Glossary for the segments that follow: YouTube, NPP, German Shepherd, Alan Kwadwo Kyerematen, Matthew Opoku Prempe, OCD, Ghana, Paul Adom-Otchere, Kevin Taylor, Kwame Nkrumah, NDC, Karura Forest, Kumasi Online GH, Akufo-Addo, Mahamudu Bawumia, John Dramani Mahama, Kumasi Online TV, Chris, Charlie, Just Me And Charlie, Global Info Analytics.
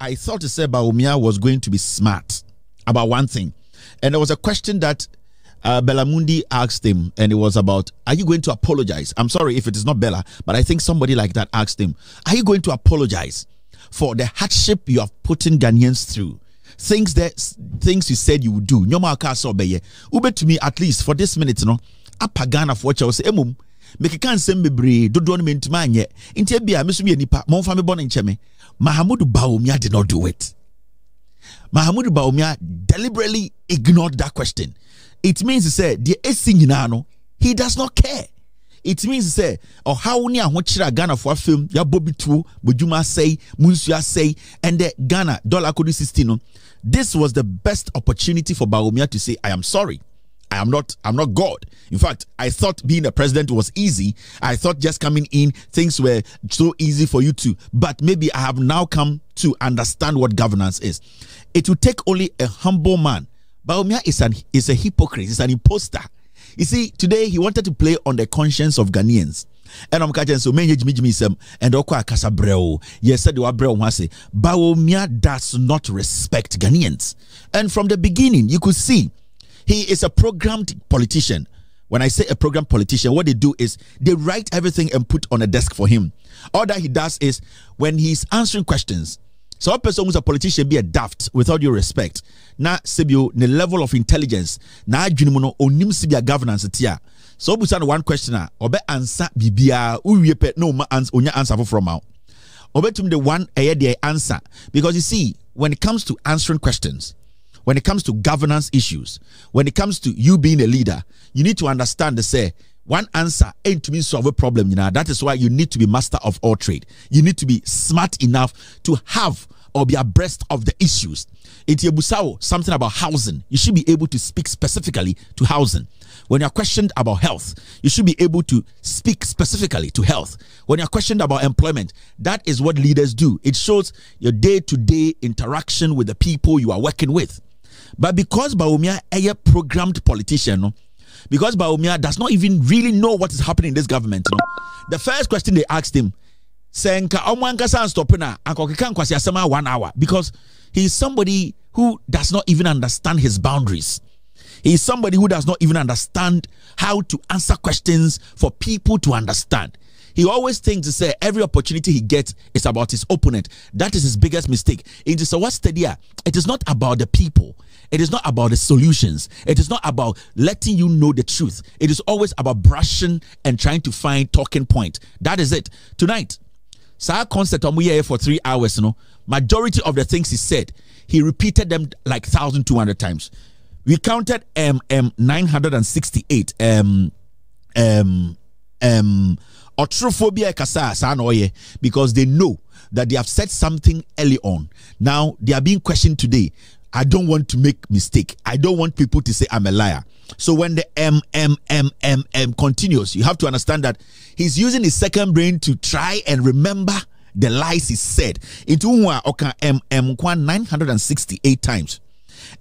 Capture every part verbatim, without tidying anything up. I thought to say Bawumia was going to be smart about one thing, and there was a question that uh, Bellamundi asked him, and it was about, are you going to apologize? I'm sorry if it is not Bella, but I think somebody like that asked him, are you going to apologize for the hardship you have putting Ghanaians through? Things that things you said you would do. Nyoma akaso beye. Ube to me at least for this minute, no. Apa Ghana for what I was saying. Emum make can send me bree. Do don't mean to man yet. Inte be a miss me nipa. Mon family born in Cheme. Mahamudu Bawumia did not do it. Mahamudu Bawumia deliberately ignored that question. It means he said the Essinano. He does not care. It means say, or how only I want Ghana for a film, ya Bobby Two, Bujuma say, Munsia say, and the Ghana dollar could sixteen. This was the best opportunity for Bawumia to say, I am sorry. I am not, I'm not God. In fact, I thought being a president was easy. I thought just coming in, things were so easy for you too. But maybe I have now come to understand what governance is. It will take only a humble man. Bawumia is an is a hypocrite, it's an imposter. You see, today he wanted to play on the conscience of Ghanaians. And I'm catching so many Jimmy Jimmy Sam and Okwa Casabreo. Yes, said the Wabreo Mwase. Bawumia does not respect Ghanaians. And from the beginning, you could see he is a programmed politician. When I say a programmed politician, what they do is they write everything and put on a desk for him. All that he does is when he's answering questions. So a person who's a politician be a daft without your respect. Na sebio the level of intelligence na adwunumo onim sebia governance tia. So busa one questioner obe answer bibia uwie pe no ma answer onya answer from out. Obe tum the one eye the answer, because you see when it comes to answering questions, when it comes to governance issues, when it comes to you being a leader, you need to understand the say one answer ain't to me solve a problem, you know. That is why you need to be master of all trade. You need to be smart enough to have or be abreast of the issues. It's Yebusao, something about housing. You should be able to speak specifically to housing. When you're questioned about health, you should be able to speak specifically to health. When you're questioned about employment, that is what leaders do. It shows your day-to-day interaction with the people you are working with. But because Bawumia is a programmed politician, because Bawumia does not even really know what is happening in this government. No? The first question they asked him, because he is somebody who does not even understand his boundaries. He is somebody who does not even understand how to answer questions for people to understand. He always thinks to say every opportunity he gets is about his opponent. That is his biggest mistake. It is a what study. It is not about the people. It is not about the solutions. It is not about letting you know the truth. It is always about brushing and trying to find talking point. That is it. Tonight, Sir Concert I'm here for three hours. You know, majority of the things he said, he repeated them like thousand two hundred times. We counted um, um nine hundred and sixty eight um um um otrophobia kasa san oye, because they know that they have said something early on. Now they are being questioned today. I don't want to make mistake. I don't want people to say I'm a liar. So when the M, M, M, M, M continues, you have to understand that he's using his second brain to try and remember the lies he said. Into Oka M, M, nine hundred sixty-eight times.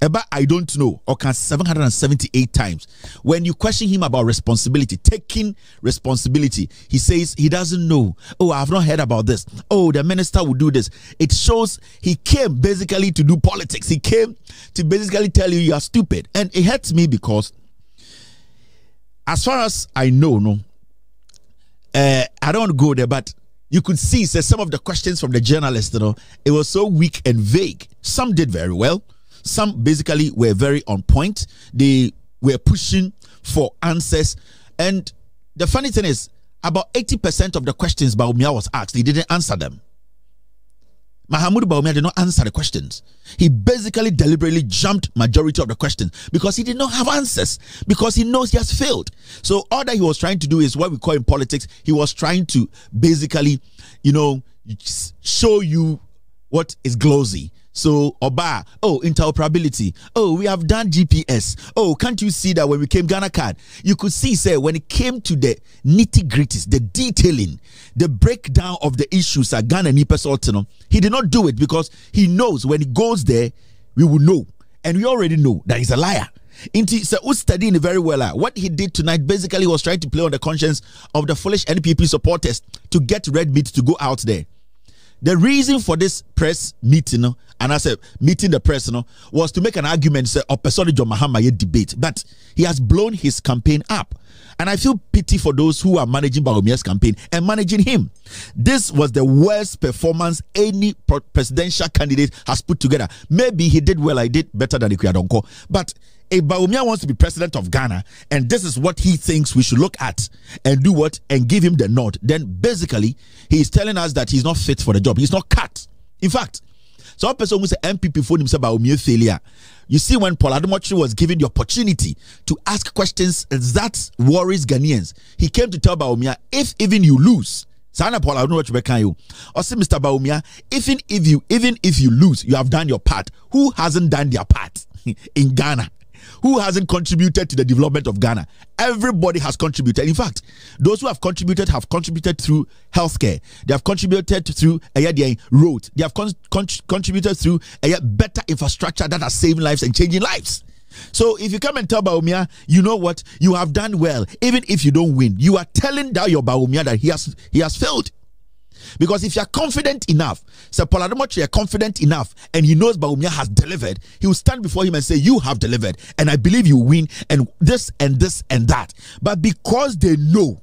Eba, I don't know, Oka seven hundred seventy-eight times. When you question him about responsibility, taking responsibility, he says he doesn't know. Oh, I've not heard about this. Oh, the minister will do this. It shows he came basically to do politics. He came to basically tell you you are stupid. And it hurts me because as far as I know, no, uh, I don't go there, but you could see so some of the questions from the journalists, you know, it was so weak and vague. Some did very well. Some basically were very on point. They were pushing for answers. And the funny thing is, about eighty percent of the questions Bawumia was asked, he didn't answer them. Mahamudu Bawumia did not answer the questions. He basically deliberately jumped majority of the questions because he did not have answers, because he knows he has failed. So all that he was trying to do is what we call in politics, he was trying to basically, you know, show you what is glossy. So, Oba, oh, interoperability. Oh, we have done G P S. Oh, can't you see that when we came Ghana Card? You could see, say, when it came to the nitty-gritties, the detailing, the breakdown of the issues at Ghana Nipa Sultanum, he did not do it because he knows when he goes there, we will know. And we already know that he's a liar. Inti, so who's studying very well? What he did tonight, basically, he was trying to play on the conscience of the foolish N P P supporters to get red meat to go out there. The reason for this press meeting, and I said meeting the press, you know, was to make an argument, say, or personally John Mahama debate. But he has blown his campaign up. And I feel pity for those who are managing Bawumia's campaign and managing him. This was the worst performance any presidential candidate has put together. Maybe he did well, I did better than Ikuadonko. But if Bawumia wants to be president of Ghana, and this is what he thinks we should look at and do what and give him the nod, then basically he is telling us that he's not fit for the job. He's not cut. In fact, some person who say M P P phone himself Bawumia failure. You see, when Paul Adom-Otchere was given the opportunity to ask questions that worries Ghanaians, he came to tell Bawumia, if even you lose, Sana Paul Adom-Otchere can you? Or say, Mister Bawumia, even if you even if you lose, you have done your part. Who hasn't done their part in Ghana? Who hasn't contributed to the development of Ghana? Everybody has contributed. In fact, those who have contributed have contributed through healthcare. They have contributed through a road. They have con con contributed through a better infrastructure that are saving lives and changing lives. So if you come and tell Bawumia, you know what? You have done well, even if you don't win. You are telling down your Bawumia that he has he has failed. Because if you are confident enough, Sir Paul Adom-Otchere confident enough, and he knows Bawumia has delivered, he will stand before him and say, you have delivered, and I believe you win, and this and this and that. But because they know,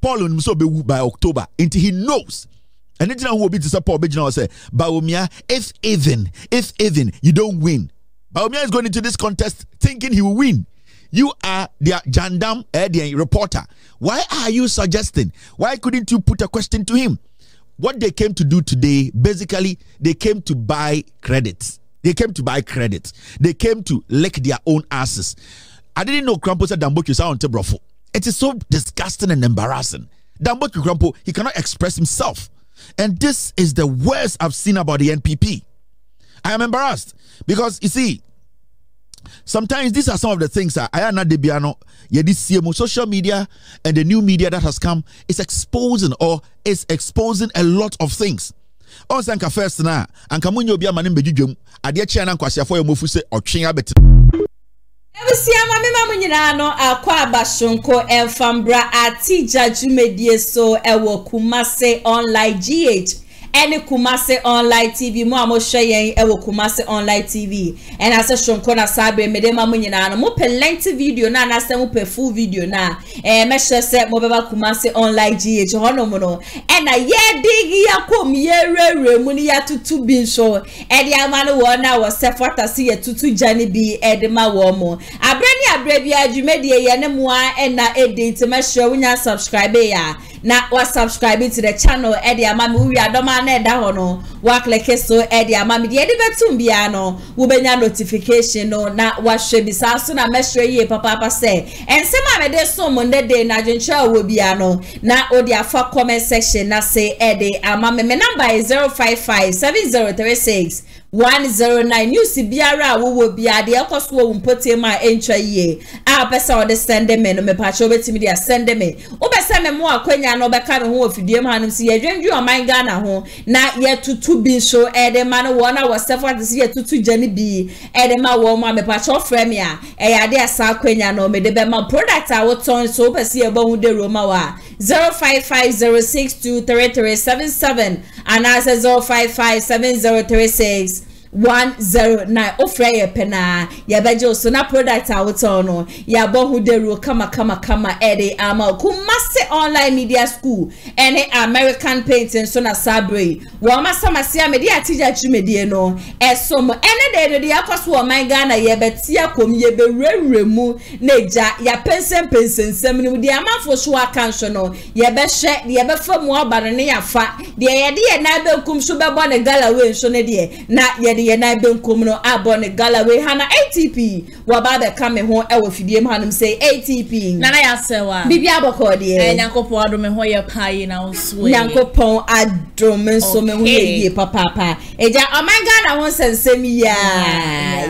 Paul and Musobe by October, until he knows, and it's not who will be to support Bajina or say, Bawumia, if even, if even you don't win, Bawumia is going into this contest thinking he will win. You are the Jandam Edian reporter. Why are you suggesting? Why couldn't you put a question to him? What they came to do today, basically, they came to buy credits. They came to buy credits. They came to lick their own asses. I didn't know Krampo said Damboki is on Tebrofo. It is so disgusting and embarrassing. Damboki Krampo, he cannot express himself. And this is the worst I've seen about the N P P. I am embarrassed because, you see, sometimes these are some of the things that I am not debiano. Yeah, this C M O social media and the new media that has come is exposing or is exposing a lot of things. On Sanka first na and Kamunyo Bia Manim Bejum, Adia China Kwasia for your Mufuse or China Bet. Siama mema mnyirano akwa bashonko elfambra ati jajumedie so ewo Kumasi Online G H. Any Kumasi Online T V mo amoshe yen ewo Kumasi Online T V and asa shonko na sabe medema munyina no mo pe lengthy video na na se mo pe full video na eh me hye se mo beba Kumasi Online G H hono mo no e na ye dig ya kom ye rere mu ni ya tutu bi nso e de ama no wo na wo se fotase ye tutu jani bi e de ma wo mo abre ni abre bi adwume de ye ne mo a na edit me hye wunya subscribe ya na wa subscribe to the channel e de ama me wi adoma na da hono wa click so e dia mama de de betum bia no wo benya notification no na wa hwe bi sa so na mesre ye papa papa say ensema me de so mo ndede na dwencha wo bia no na o dia fa comment section na say e de amama me number is zero five five seven zero three six one zero nine news biara wo wo bia de ekoso wo mpote ma entwa ye a pesa o de send me no me pa cho betimi de send me wo be se me mo akwanya no be ka me ho ofidiem hanum si ye dwendwe o man Ghana ho na ye tutu bi so e de ma no wona wo sefa de si ye tutu jani bi e de ma wo ma me pa cho frame ya e ya de asa akwanya no me de be ma product a wo ton so be si ye bo hu de roma wa zero five five zero six two three three seven seven and I said zero five five seven zero three six one zero nine ofre ye pena ya beje so na product awuto no ya bohu deru kama kama kama ede ama Kumasi Online Media School ene American painting so na sabre wo ma samase media teacher chimedie no eso mo ene de de ya kwaso o man Ghana ye betia kom ye berewre mu neja ya pensen pensen sem ni de amafo so aka nso no ye be hwe de ye be fa mu abano ne ya fa de ye de ye na be kum so be bo ne gala we nso ne de na ye Yana benkum no abone Galloway Hana A T P. Wabada kame home ewo fidiem hanum say A T P. Nana yasewa. Bibi aboko de. Eh Nyankopon adome ho ye pae na nso e. Nyankopon adome so me ho ye papa papa. Eja omanga na won sensem ya.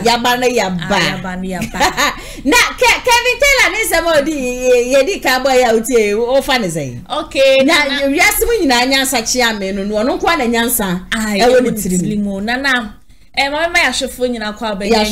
Yaba na yaba. Yaba na yaba. Na Kevin Taylor ni se mo di ye di ka boy ya uti o fa ni say. Okay. Na wiase mu nyina nyansa chi ame no no nko na nyansa. Ewo ni tirimo. Nana And my ashofo nyina kwa ba ya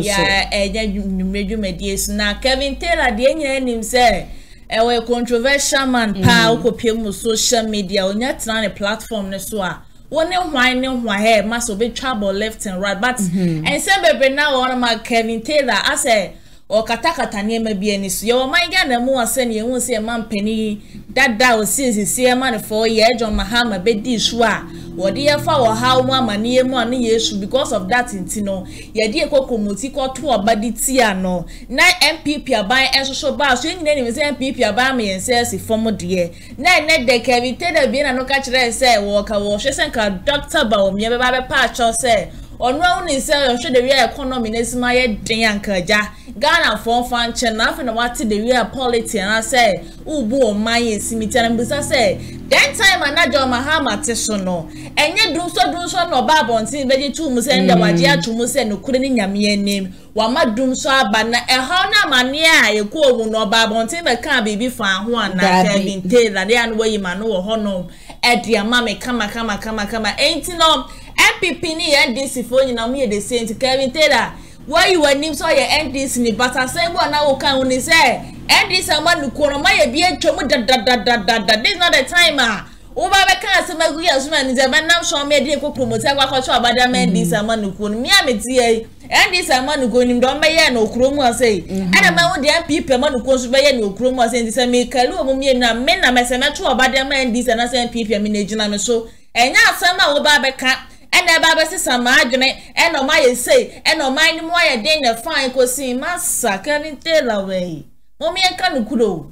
ya eja meju medias na Kevin Taylor de nyina nim say e controversial man pa okopiem social media onya tena ne platform ne so a woni hwan ne hwa he ma so be trouble left and right but and say bebe na one ma Kevin Taylor I say o katakata ne ma bi ani so yo man ga na mu ase ne ehun say man pani dada o since say man for year John Mahama be di so a what dear for how mama near money issue because of that intino. Ye dear coco mutico to a body tia no. Nine M P P are buying and social bar swinging enemies M P P are buying me and says a former dear. Nine net de Kevin Taylor being a no catcher and say walker wash and Doctor Bawumia by patch or say. Or no, is a should the real economy is my deanka ja. Ghana for fan channel and what the real polity and I say, Ubu my simitar and busa say. Then time another Mahama Tessono. And yet do so do so no babon sin veggie to musenda wajia to musenu couldn't yammy name. Wama doom so bana a hona mania you call no babon tin but can't be found one that have been tailed and then way man or honor at your mammy kama kama kama kama ain't no. M P P ni N D C phone you na me the same to Kevin Taylor. Why you were named so your N D C ni but I say one now can only say N D C man nukono my be a chomu da da da da da da. This not the time ah. Oba be can say me go ya suma ni say man now show me dey ko promote akwa ko show abada man N D C man nukono me am tie N D C man nukono nim don be ya na okro mu asai. Ana man wo the M P P man nukono so be ya na okro mu asai say me kalu o mu me na me na me say me to abada man N D C na say M P P me na gina me so. Enya asama oba be can and the Bible says, I'm and no my say, and no mind more than the fine could see Massa Kevin Taylor away. Mommy and Canu Kudo.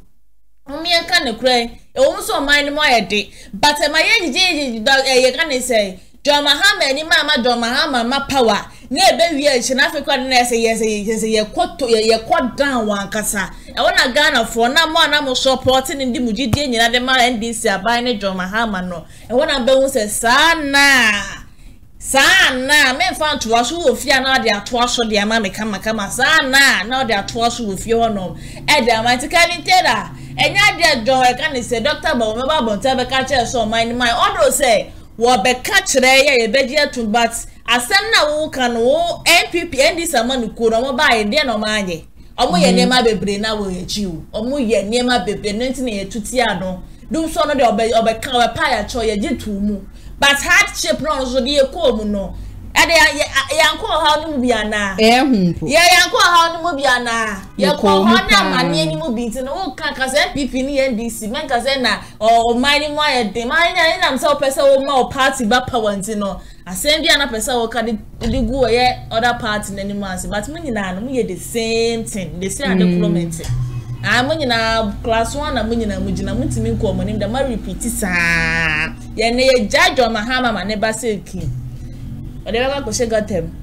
Mommy and Canu Cray, also mind more a day. But my age, you can say, John Mahama and Mamma, John Mahama, my power. Near baby, yes, and Africa, and I say, yes, yes, yes, quote yes, quote down one cassa. I want a gun for no more, no more supporting in the Mujidin and the man and this are buying John Mahama. No, and one of them says, Sana. Sana, men found to us who fear now they are twice or their mamma come and come. Sana, now they are twice with your no. And they are mighty Kevin Taylor. And now they are joy can say, Doctor Bawumia Bontabe catcher, so mind my order say, what be catcher, a bed to but I send now can oh, M P P and this a man who could not buy a den of money. Omo ye name my baby now will hit you. Omo ye name my baby, nineteen year to Tiano. Do so no, they obey cover pie, cho ye did to move. But hardship no so dey ko no ade yanko ha no bia na ehun po ye yanko ha no bia na ye ko ho na mane ni mu bi tin o kan ka say P P ni N D C men ka say na o mine mo ya de mine na na so person o ma o party ba power tin no asem bia na person o ka de go ye other party na ni ma say but me nyina no ye the same thing they say and implement I mean, class one, I mean, I'm going to make common in the Mary Pitisa. Yea, judge or Mahama, my neighbor silky. Whatever Koshe got him.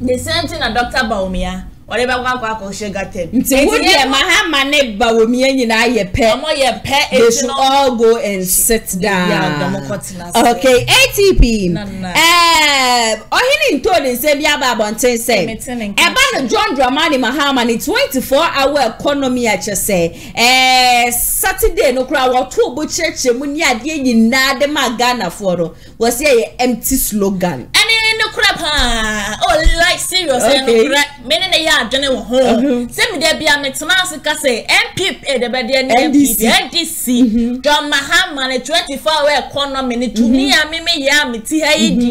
The same thing a Doctor Bawumia, whatever Koshe got him. Say, Mahama, neighbor Bawumia, and I, your pet, your pet, they should all go and sit down. Okay, A T P. Eh, oh, he didn't told him, say, Yaba Bonte, say, about John Dramani Mahama, ni twenty-four hour economy, I just say, eh, Saturday, no crowd, or two butchers, Munia, ye, na, the Magana for was a empty slogan. Oh, like serious, okay. Meaning they are general home. Send me there be a metamasica say, M P P, the bed, N D C, N D C, John Mahama, twenty-four hour economy, to me, I mean, yeah, me tea, and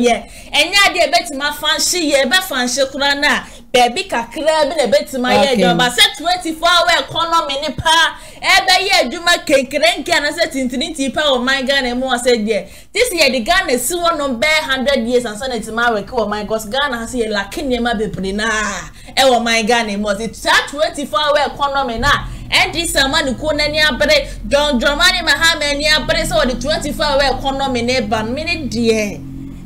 yeah, dear bet my fancy, yeah, but fancy, Kurana, baby, cacrab, a bet my head, but set twenty-four hour economy, pa, every year, do my cake, and can I set into the power of my gun and more said, yeah, this year the gun is so on bare hundred years and send it to my record. My God, Ghana has a lacking name of people now. Oh my God, it was it's that twenty-four hour economy now. And this man who couldn't nearby John Dramani Mahama nearby so the twenty-four hour economy neighbor minute dear.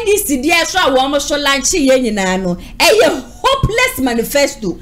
N D C D S, almost lunch. Any hope hopeless manifesto.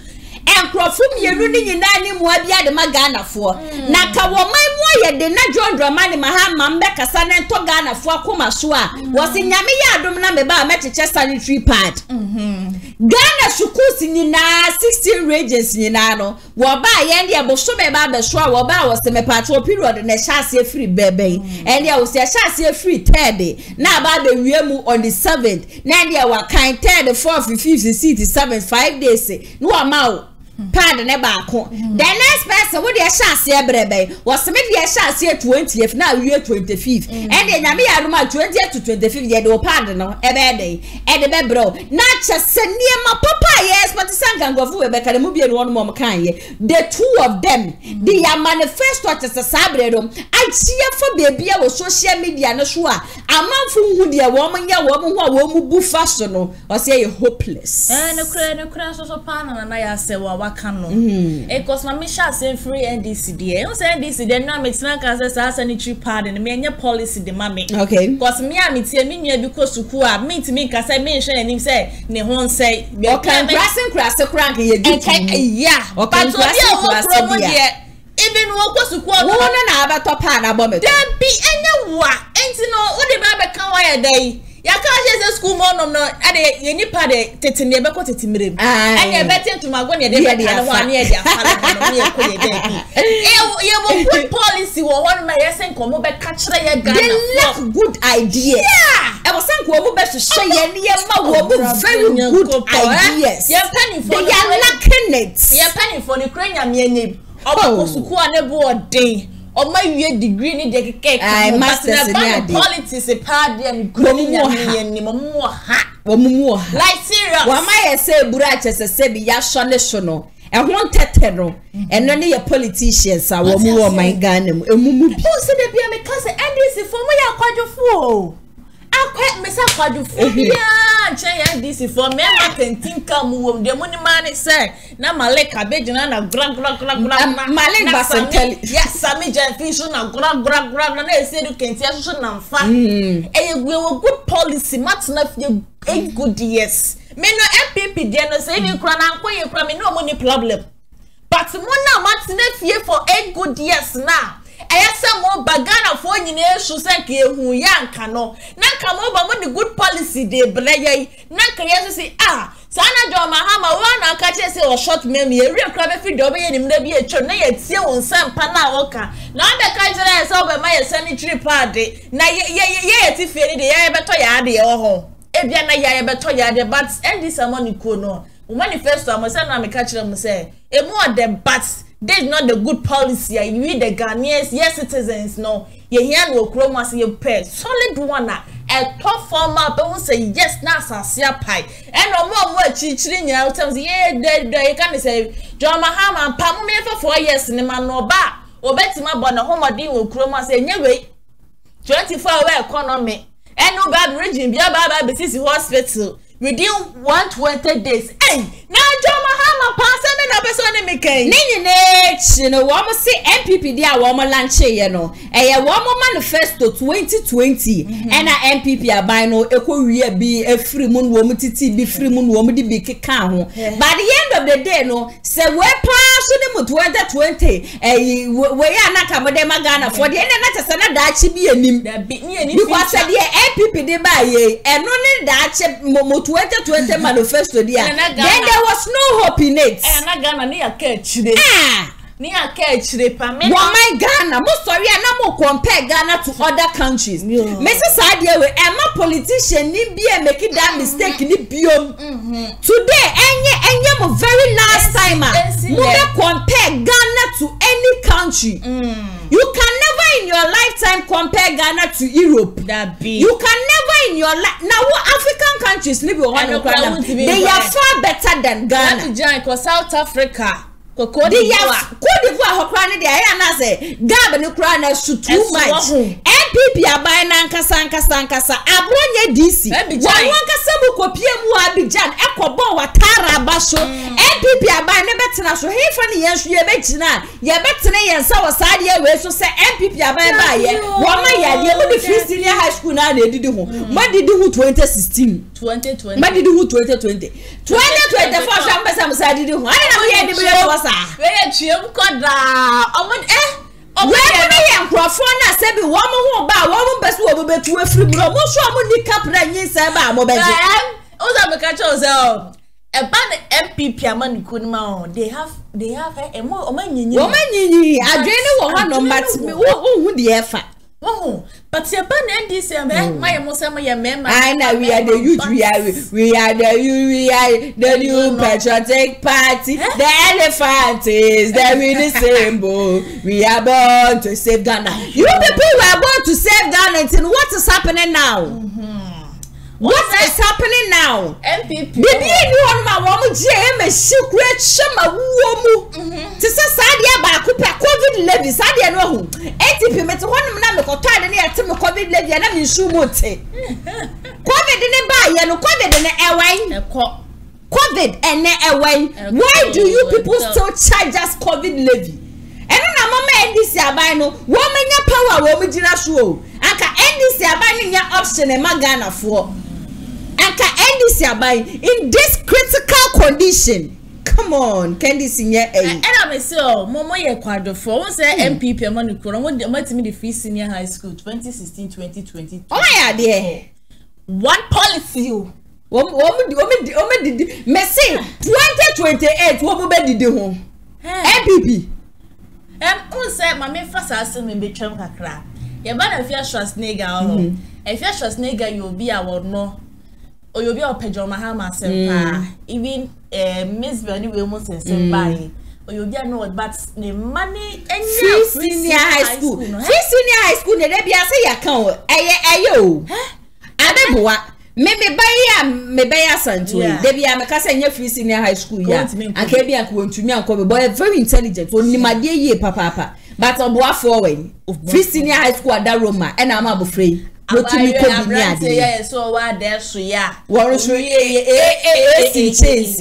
And crofum ye running in any mwabia de magana for. Na kawa my moye de na John Dramani Mahama mbeka sana to Ghana for kumaswa. Was in Yamiya domina meba metiche sanitary pad. Ghana shukus in sixteen regions in Nano. Waba yendi abosume babe swa waba was the me patrol period and a chassis free baby. And there was a chassis free thirty. Now about the Wemu on the seventh. Nandia were kind third, the fourth, the fifth, the sixth, the seventh, five days. No amount. Pardon a barco. The next person would be a chassis brebe was maybe a chassis twenty if now year twenty fifth. And then Yamia Roma twenty to twenty fifth year old pardon a day. And the bebro, not just send near my papa, yes, but the sun can go for Rebecca and movie and one more kind. The two of them, they are manifesto at the sabredom. I see for baby or social media no sure. A man from who dear woman, your woman, who will move fashion or say hopeless. And a crash was a panel and I said, well, Mm-hmm. Eh, cause my mission is free N D C. They don't say N D C. They know me. It's not because it's a sanitary pad and me any policy the mame. Okay. Cause me I me tell me me because sukuwa me to me because I mention and him say ne hon say. Okay. Crashing, crashing, crashing. Yeah. Okay. But so yeah, we promote yeah. Even woko sukuwa. We don't know about top hand about me. There be any wa. Anything no. All the baby can wire day. Ya kaje school monom no ade ye nipa de tetime be ko tetimire mu ade betin to mago ne de be na ho ane ade afala no me ko ye de e ye mo good policy wo ho na ye sen ko mo be ka kire ye Ghana good idea e bo sen ko mo be so ye ne ye ma wo very good ideas ye planning for the lacking it ye planning for the Ukraine me ne obo ko suku ane bo odin or my degree in the cake, I must have politics a party and growing more ha, more like serious. Why may I say, Buraches, a sebi yashonational, and one tetano, and only a politician, so my gun, and Mumu, who said that be a cousin, and this is for me, I quite a fool. I quite miss up for you. Yeah, this is for me. I can think of the money man is saying. Now, my leg, I beg you, and a grab, grab, grab, grab, my leg, I tell you. Yes, I mean, fish on a grab, grab, grab, and I said, you can tell you, and fat. A good policy, much enough, you ain't good, yes. Men, N P P, then I say, you cry, and you cry, no money problem. But more now, much enough, you for eight good years now. Some bagana for you, Susanke, who young cano. Now come over with the good policy, de Blaye. Now can you say, ah, Sana John Mahama, one or catch us or short memory, a real crab if you don't be a chonay, seal on some panaoka. Now the catcher is over my sanitary party. Now, yea, yea, if you need the Abatoyadi or home. Ebiana Yabatoyadi, but and this a money cono. Manifesto, I must not make catcher and say, a more than bats. This is not the good policy. You read the Ghanaians, yes, citizens, no. You hear no chromas in your pair. Solid one, a top former, but won't say yes, Nasa, Sia Pie. And no more word, Chichin, you tell yeah, they can say, John Mahama, and Pam for four years, and man no bar. Or bet my bonner home, I did with chromas anyway. Twenty four hour economy. And no bad region, be a bad business hospital. Within one twenty days. Hey, now John Mahama passed me na person me kai. Nini ne, you know, woman say N P P dia woman launch here no. Eh ya woman manifesto twenty twenty. And N P P aban no ekowie bi afri mu no woman titi bi free mu no woman di bi keka ho. By the end of the day no, say we pass no mu twenty twenty. Eh we ya na ka modem Ghana for the end na tese na da chi bi enim. Because say the N P P dey ba ye, e no ne da chi twenty twenty manifesto there. Then there was no hope in it. Eh, na Ghana ni aketch dey. Ah, ni aketch dey pa me. Why my Ghana? Mo sorry, na mo compare Ghana to other countries. Me say say dey we e ma politician ni bi e make that mistake ni biom. Today, enye enye mo very last time. Mo dey compare Ghana to any country. You can never in your lifetime compare Ghana to Europe. That be. You can never in your life. Now, what African countries live with one another? They are far better than Ghana. Join because South Africa. Cote d'Ivoire, Cote d'Ivoire, Hokwane, they are not say. Gabon, Ukraine, should too much. N P P aban na nkasa nkasa nkasa abronye D C wankasa bukopie mu Abidjan ekobon watara abaso N P P aban ne betena so hefa ne yenso ye begina ye betene yensa wasade ewe so se N P P aban ba ye wo ma yale mu di free senior high school na na edidi ho ma didi ho twenty sixteen twenty twenty ma didi ho twenty twenty twenty twenty-four so am pesa musa didi ho ana na wo ye didi ho wasa we ye twem koda omo eh we have a na sebi woman who buy woman best woman bet to a free bro. Most women need cap that you say about mobile. I am. Also, because also, about M P P, they have, they have a more woman. Woman, you I don't know woman no matter who who the effort. Oh, but the ban N D C, man, my emotion, my memory. I know we are the youth, we are, we are the we are the new patriotic party. The elephant is the really symbol. We are born to save Ghana. You people were born to save Ghana, and what is happening now? What is happening now? M P P. Baby, you want my woman? J M is secret. Shema woman. To say Sadia ba kupa COVID levy. Sadia no who. N P P met one man with a child and he had some COVID levy and I'm in Shumote. COVID in a bay and COVID in a airway. COVID and airway. Why do you people still charge us COVID levy? And na mama N D C abano woman your power woman jinashu. Anka N D C abano your option and magana for. Anka N D C abai in this critical condition. Come on, Candy Senior A. And I'm a so Momo ye Kwadwo for once M P P Manikura when they met me the free senior high school twenty sixteen twenty twenty. Oh my idea. One policy. Woman woman woman did me say twenty twenty-eight woman did the home. M P P. Um once my first asking me between kakra. Your man if you're Schwarzenegger, if you're Schwarzenegger you'll be our no. Or you'll be our John Mahama Sempa. Even eh miss Benny we must send by or you get know but the money and free senior high school free senior high school they be say ya kan o eye eye o abeboa me me buy am me buy asantu they be am ka say free senior high school ya aka be am ko ntumi am ko boy very intelligent oni made ye papa papa but oboa for we free senior high school ada Roma and am abofrei Rotimi Kobinia so wa there so ya woro so ye eh eh change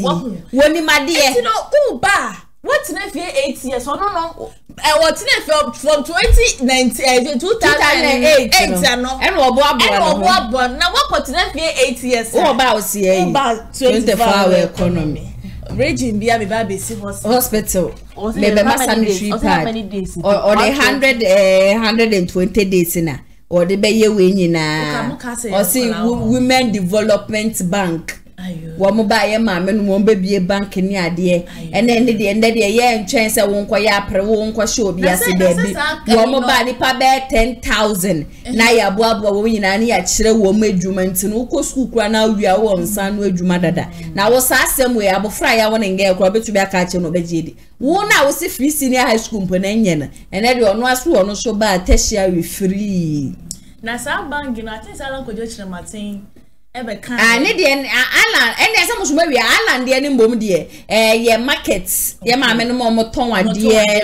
woni ma de no ba what na fi eight years no no e what na from twenty nineteen two thousand eight and no and obo abo and obo abo na what na fi eight years o ba o si e twenty-four hour economy region bia me ba be si hospital me be ma sanitary pad or the one hundred one hundred twenty days na or the baye we na or see women development bank wo mo ba ye ma me no be bank ni ade and then the end the ye ntwen se won kwoye apre won kwo she obi ase baby wo mo ba ni pa be ten thousand na ya bo abo wo nyina na ya kire wo madwuma nti no ko school kura na awia wo nsan no adwuma dada na wo sa asem we abofra ya wo ne nge kura betu be aka che no be jidi wo na wo se free senior high school mpo na nye na and then ono aso wo no so ba tertiary free na sa bank na tin Alan Kwadwo Kyerematen ebe kan ani de Alan ene se musu mawi Alan de ne mbom de eh ye market ye ma me no mo ton ade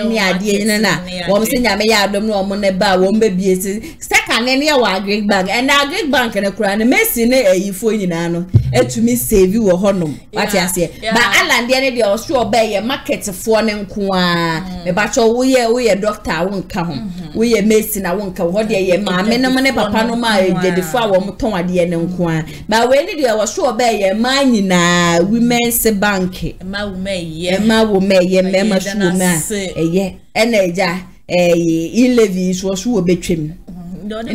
ni ade ni na wo se nya me ya adom no mo ne ba wo mbe bie second ne ye wa agric bank and agric bank ne kura ne mesi ne eyifo nyina no etumi save wo honom ati ase ba Alan de ne de o so ba ye market fo ne nko a me ba cho wo ye wo ye doctor wo nka ho wo ye mesi na wo nka ho de ye ma me no mo ne papa no ma ye de fo a wo mo ton ade ne nko a but when did you was sure be your money na women's bank ma women ye ma women ye me ma sure na eh eneja eh elevi so so obetwem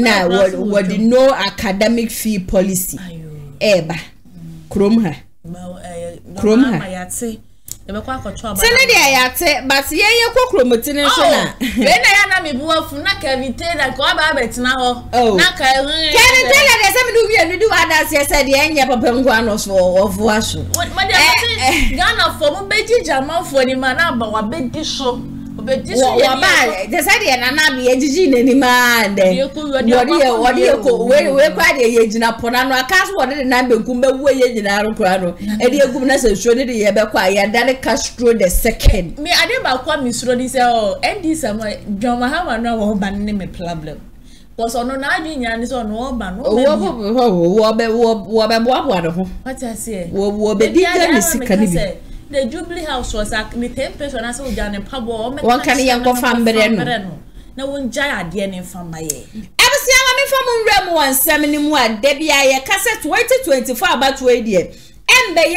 na we the no academic fee policy eba krom ha krom ha ebe kwa akọtwa ba sele de ayate but ye ye kokromotin so na we na ya na mebuafu na Kevin Taylor ko ba betina ho na ka Kevin Taylor de se me do wi enu do adas ye se de enye papa ngwa no so ovu aso ma de atin Ghana for mo beji jaman for ni ma na ba wa bedi so obedi so wa ba de se de na na bi ejiji na ni ma de wodi ye wodi ye ko we we kwa de ye jina pona no aka so wodi de na be kum be wo ye jina ro kra no e de egum na se suo ni de ye be kwa ya dare Castro the second me ade ba kwa misro di se o N D C John Mahama no wo ba ne me problem Because on an idea is on woman. What I say? The Jubilee House was at me ten person as well. Jan and Pablo, one can young family. No one giant in from my year. Ever see I mean from Remo and Seminum one, Debbie, I cassette twenty twenty four about radio. And they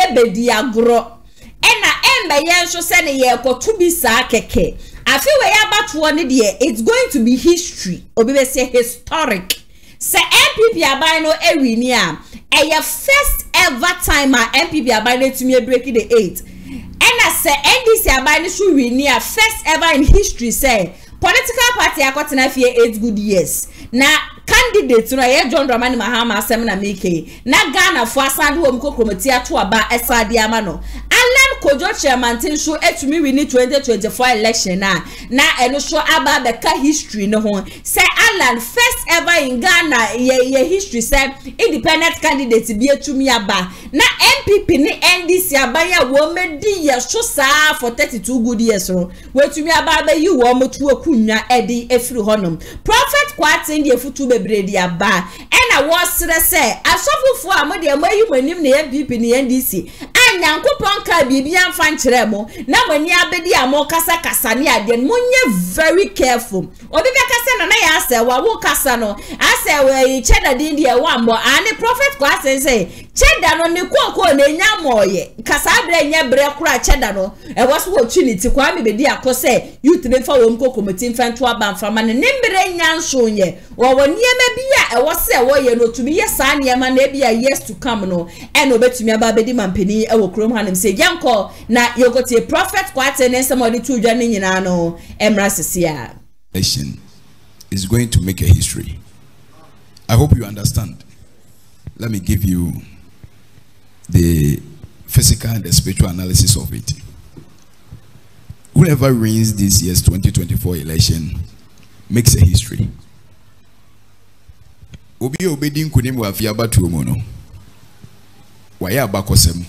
are grow. And I am by Yancho send a year for to be sake. I feel we are about one idea. It's going to be history, or be say historic. Say M P P Abano Erinia, and your first ever time M P P Abano to me breaking the eight. And I say N D C Abano Surinia, first ever in history. Say political party I got enough year eight good years. Now candidates, right? John Dramani Mahama seminar make. Now Ghana for Sandu Omko Krometia to Aba Esadi Amano. Alan Kwadwo Kyerematen show et me we need twenty twenty-four election na na eno show aba beka history no ho say Alan first ever in Ghana ye, ye history say independent candidate bi etumi aba na M P P ni N D C abaya wo medi ye so saa for thirty-two good years no wetumi aba ba yi wo motu akunya edi efiri honom prophet kwatin de futu bebre di aba ena wo sere say asofofo amode amayi manim na M P P ni N D C anyankopon ka bibian fa nkyere mo na mani abedi amo kasa kasa ne ade monye very careful obibe kasa no na ya asa wa wo kasa no asa we cheda din de wa mo ani prophet kwa asa say cheda no ne kokko na nya moye kasa abra nya bre kura cheda no e waso wo twiniti kwa me bedi akose youth be fa wo mkoko metin fa nto aba mfama ne nembre nya nso ye wo woni ema bia e wose wo ye no tumi ye saa ne ema na bia yes to come no eno betumi aba abedi mampeni e wo krom hanem say yanko na yogote prophet kwate ne somebody to dwane nyina no emra sesia nation is going to make a history. I hope you understand. Let me give you the physical and the spiritual analysis of it. Whoever wins this year's twenty twenty-four election makes a history. Obi obedin kunim wa fiaba tuomo no. Wa ya abakosem.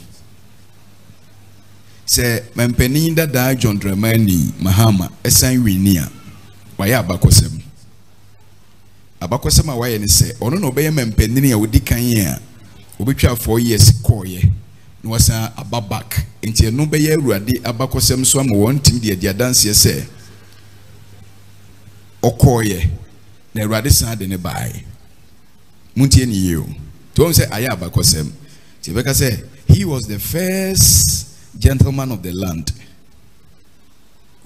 Se mampeni da da John Dramani Mahama esan winia. Wa ya abakosem. Abakosem wa ye ne se ono no be mampeni ya odi kan ya. Obetwa four years koye. No wasa ababack enti no be ya urade abakosem so am won tim de dia dance ye se. Okoye na urade san de ne bai. Muntie ni yo. To him say aya abakosem. Tibeka say he was the first gentleman of the land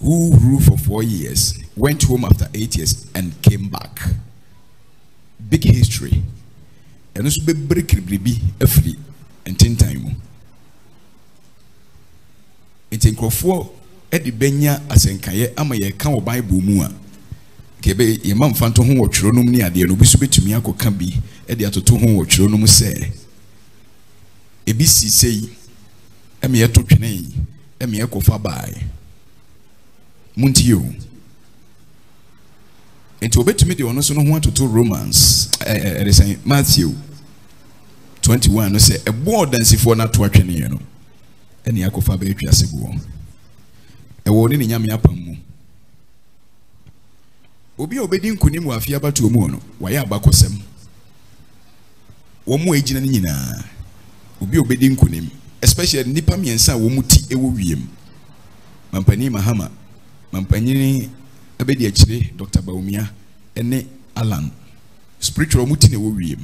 who ruled for four years, went home after eight years, and came back. Big history. And also be break ribi every and ten time. It's in Crawford Eddie Benya as in Kaye Amaye Kawa Bible Mua. Kebe Imam Fanton or Tronum near the Nobisubi to Miyako can be Eddie at two home or Tronum say. A B C say. Emi to twene emi e kofa bai muntio enti obetumi de ono so no ho atoto Romans eh eh say Matthew twenty-one no say ebo odansi fo na to twene ye no eni akofa ba atwiase bo e wo ni nyame apam mu obi obedi nkunim wa afia bato mu no wa ya abakosem wo mu ejina ni nyina obi obedi nkunim especially nipa miensa wo muti ewo wiem mampani Mahama mampani abedi achire Doctor Bawumia ene Alan spiritual muti ne wo wiem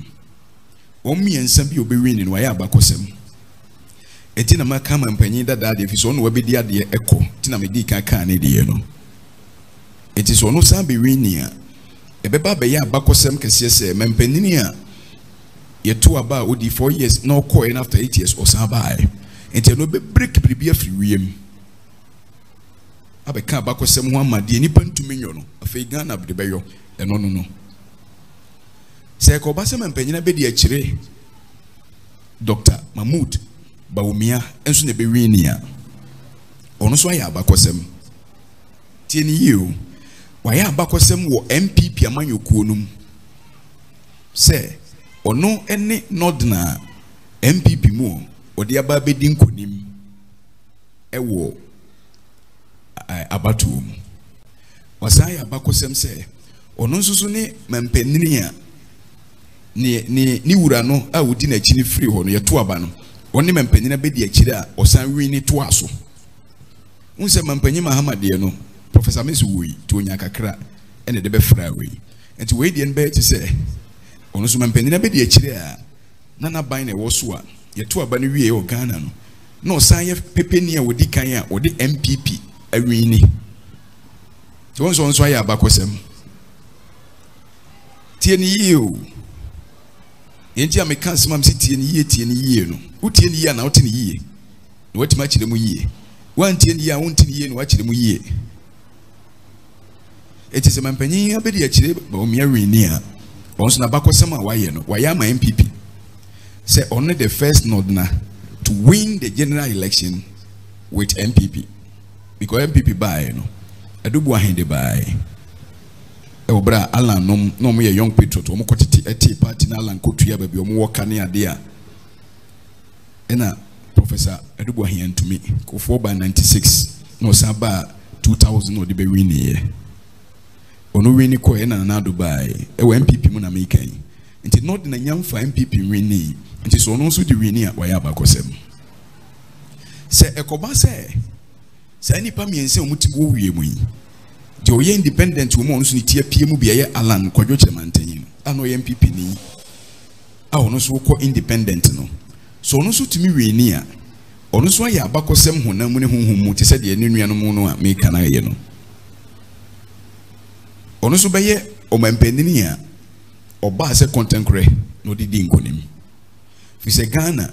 wo miensa bi obewini no ya abakosem eti na maka mampani dada de fiso no abedi ade eko ti na medi kaka ne de no eti so no san bewini a ebeba be ya abakosem kese se mampani a yetu aba odi four years no call and after eight years or sabai enti no be break pribia free wiem abeka abakosem ho amade nipa ntumi nyo no afi Ghana be be yo eno no no se ko ba se mampanyina be di akire Doctor Mahamudu Bawumia enso ne be winia ono so ya abakosem tie ni you wa ya abakosem wo M P P amanyokuo num se or no any nodna M P P mo or the ababedin kunim ewo abatuum wasaya abakosem se Onunsusuni mempeninia ni ni ni urano a udi na chini free ho no yeto aba no oni mempenina be di akire a osan wi ni to aso unse mempenyi Mahama de no professor Messi wi to onya kakra ene de be fra wi enti we di en be ti se onunsu mempenina be di akire a na na ban na wo so a yeto aba no wi e o Ghana no na osan ye pepeni a odi kan a odi M P P awi ni to onso onso ayi abakosem tieni you India me can't swim city in ye, ten year. What ten year out in ye? What much in the ye? One ten year, one ten year, and watch the ye. It is a mampany, a bit actually, but mere near. Once Nabaco Sama Wayan, Wayama M P P. Say only the first Nodna to win the general election with M P P. Because M P P buy, no, I do buy in the buy. Obra Alan no no me young patriot omo kwatete ati party na Alan kotua ba bi omo woka ne ade a na professor Adubo Hian to me ko four by ninety-six no saba two thousand no de be win here ono win ko e na na Dubai e wa M P P mu na me kan nti no de na nyamfa M P P win ni nti so no so de win a wa ya ba kosem se ekoba se se nipa mi ense omutibo wie mu yi the way independent woman who need P M be Alan Kwadwo Kyerematen. I know M P P ni. I ono so ko independent no. So ono so timi we ni a. Ono so ya abakosem honam ne honhom mu te se de nenu anom no a me kana ye no. Ono so be ye o mampenini a oba se contemporary no di di nkonim. Fi se Ghana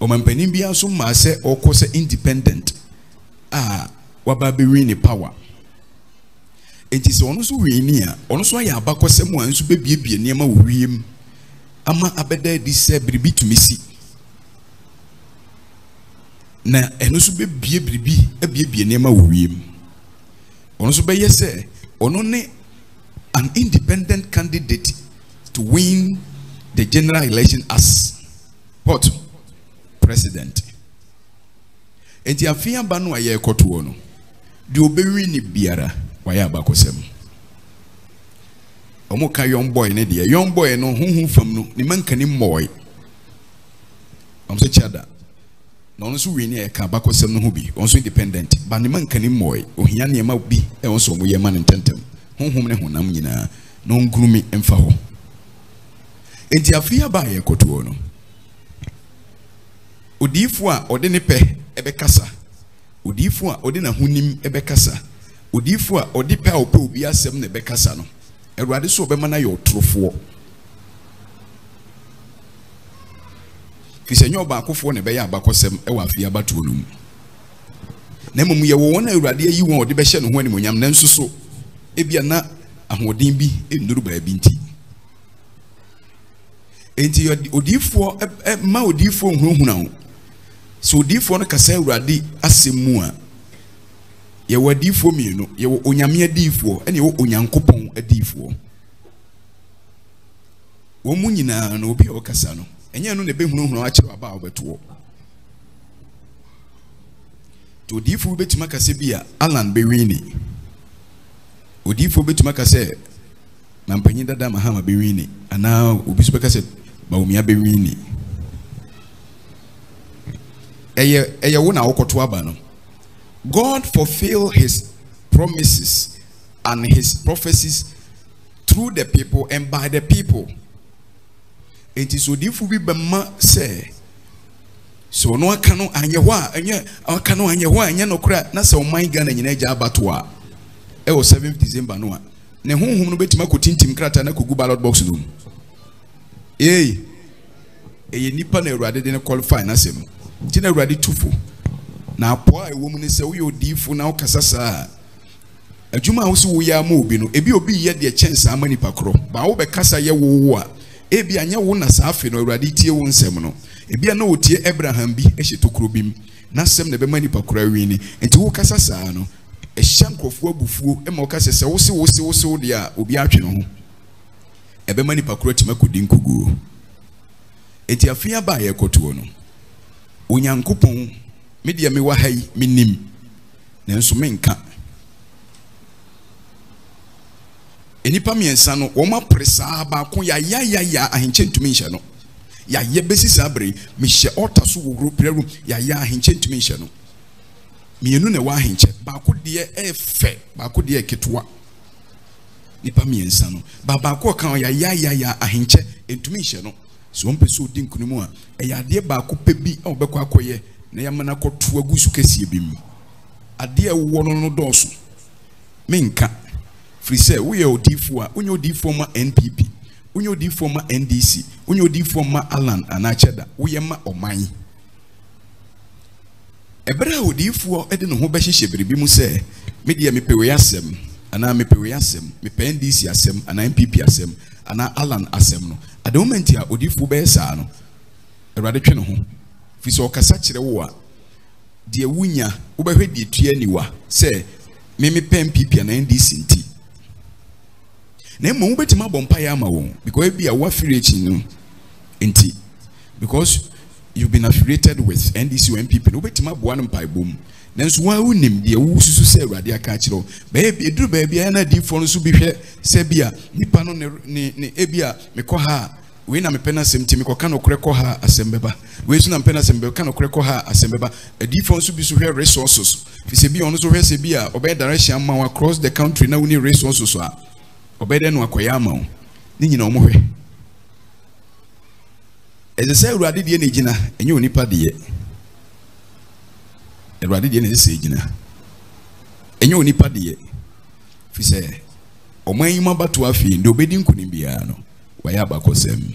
o mampenin bia so ma se okose independent. Ah wa ba be win the power. It is almost we near, almost why I back was someone to be near my whim. Ama abede this bribi to missy. Now, and also be bribi, a baby near my whim. Also by yes, sir, or only an independent candidate to win the general election as what president. And the affair banu a year caught one. The obeying biara. Omoka young boy, Nadia, young boy, no whom from the man can him boy. I'm such other. No, so we near Cabaco Sam Hubi, also independent, but the man can him boy, or Hiania might be, and also we are man in Tentum, whom Honamina, non gloomy and foul. And the affair by a cotuono. Udifwa or Denepe, Ebecassa. Udifwa or Dena Hunim Ebecassa. Udifwa odipa opo obi asem ne bekasa no Awurade so obema na ye otrofo Kisenyo ba akofo ne be ya abakosem e wa afia batu onum Na mmum ye wo wona Awurade ayi won odi be hye no ho animonyam na nsuso ebia na ahoden bi enuru ba bi nti Enti odifo ma odifo nhuhuna ho So odifo no kasa Awurade asemu a Ye wadi for me, no, ye were onyamia di for, and you were onyankopon a di for. Womunina no be or Cassano, and you know the big no actual about the two. To di for bit Macasebia, Alan Berini. O di for bit Macase, Mampanida Mahama Berini, and now Ubispecaset, Bawumia Berini. Eye, Eye wona Ocotuabano. God fulfilled his promises and his prophecies through the people and by the people. It is Odifu bi bema say so no akano anyewa anye akano anyewa anye nokra na se oman Ghana nyina gya abatoa e wo seventh December no a ne honhom no betima kotintim krata na kogu ballot box no eh e nipa na Awurade de ne qualify na sem ti na Awurade tufo na poa ewomu ni se wo yodifo na okasasa adwuma wo se wo ya ma obi no ebi obi ye de chance amani pakro ba wo be kasa ye wo wo a ebi anya wo na safe no Awurade tie wo nsem no ebi na otie Abraham bi ehyetokro bim na sem na be mani pakro awini enti wo kasasa no ehyankrofo abufuo e ma okase se wo se wo se wo se wo de a obi atwe no ho ebe mani pakro timakodi nkugu enti afia ba ye kotuo no onyankopon Media me wahai minim. Nenso menka. Enipa miensa no woma presa ba ko ya ya ya ya ahenche ntumi nhye no. Ya ye besi sabre mi hye ota so wo group room ya ya ahenche ntumi nhye no. Mienu ne wa ahenche ba ko de e fe ba ko de e ketwa. Nipa miensa no ba ba ko kan ya ya ya ya ahenche ntumi nhye no. So mpeso di nkunimu a e ya de ba ko pebi e obekwa koye na ya mana ko to agusu kesi bi mi. Ade e wo no no do so. Menka Frise, we are D four, we are D former N P P, we are D former N D C, we are D former Alan and Acheda, we are my or mine. A better D four, I don't know who Bashi Shebribimu say, Media Miperiasem, and I Miperiasem, Mipe N D C asem, and N P P asem, and Alan asem. I don't mean to Odifu Besano, a radical home. Fiso Casacre war, dear Winya, Uberhead Tieniwa, say, Mimi Pen P P and N D C. Name won't bet my bompire because be a waffle inti because you've been affiliated with N D C and N P P. No bet my one pie boom. Then so one name the Wusu say radia catcher. Baby, do baby, and I did for Subia, Sebia, Nipano ne Ebia, Mekoha. We na mepena semtimiko kano kreko ha asembeba we suna mepena sembe kano kreko ha asembeba a difference bi so resources fi se bi ono so hwe se bi a obey direction ma across the country na uni resources a obey den akoya ma ni nyina omo hwe eze se urade die ne gina enye onipa de e urade die ne se gina enye onipa de fi se oman ma bato afi ndo obedi nkuni bia no Wayaba Kosem.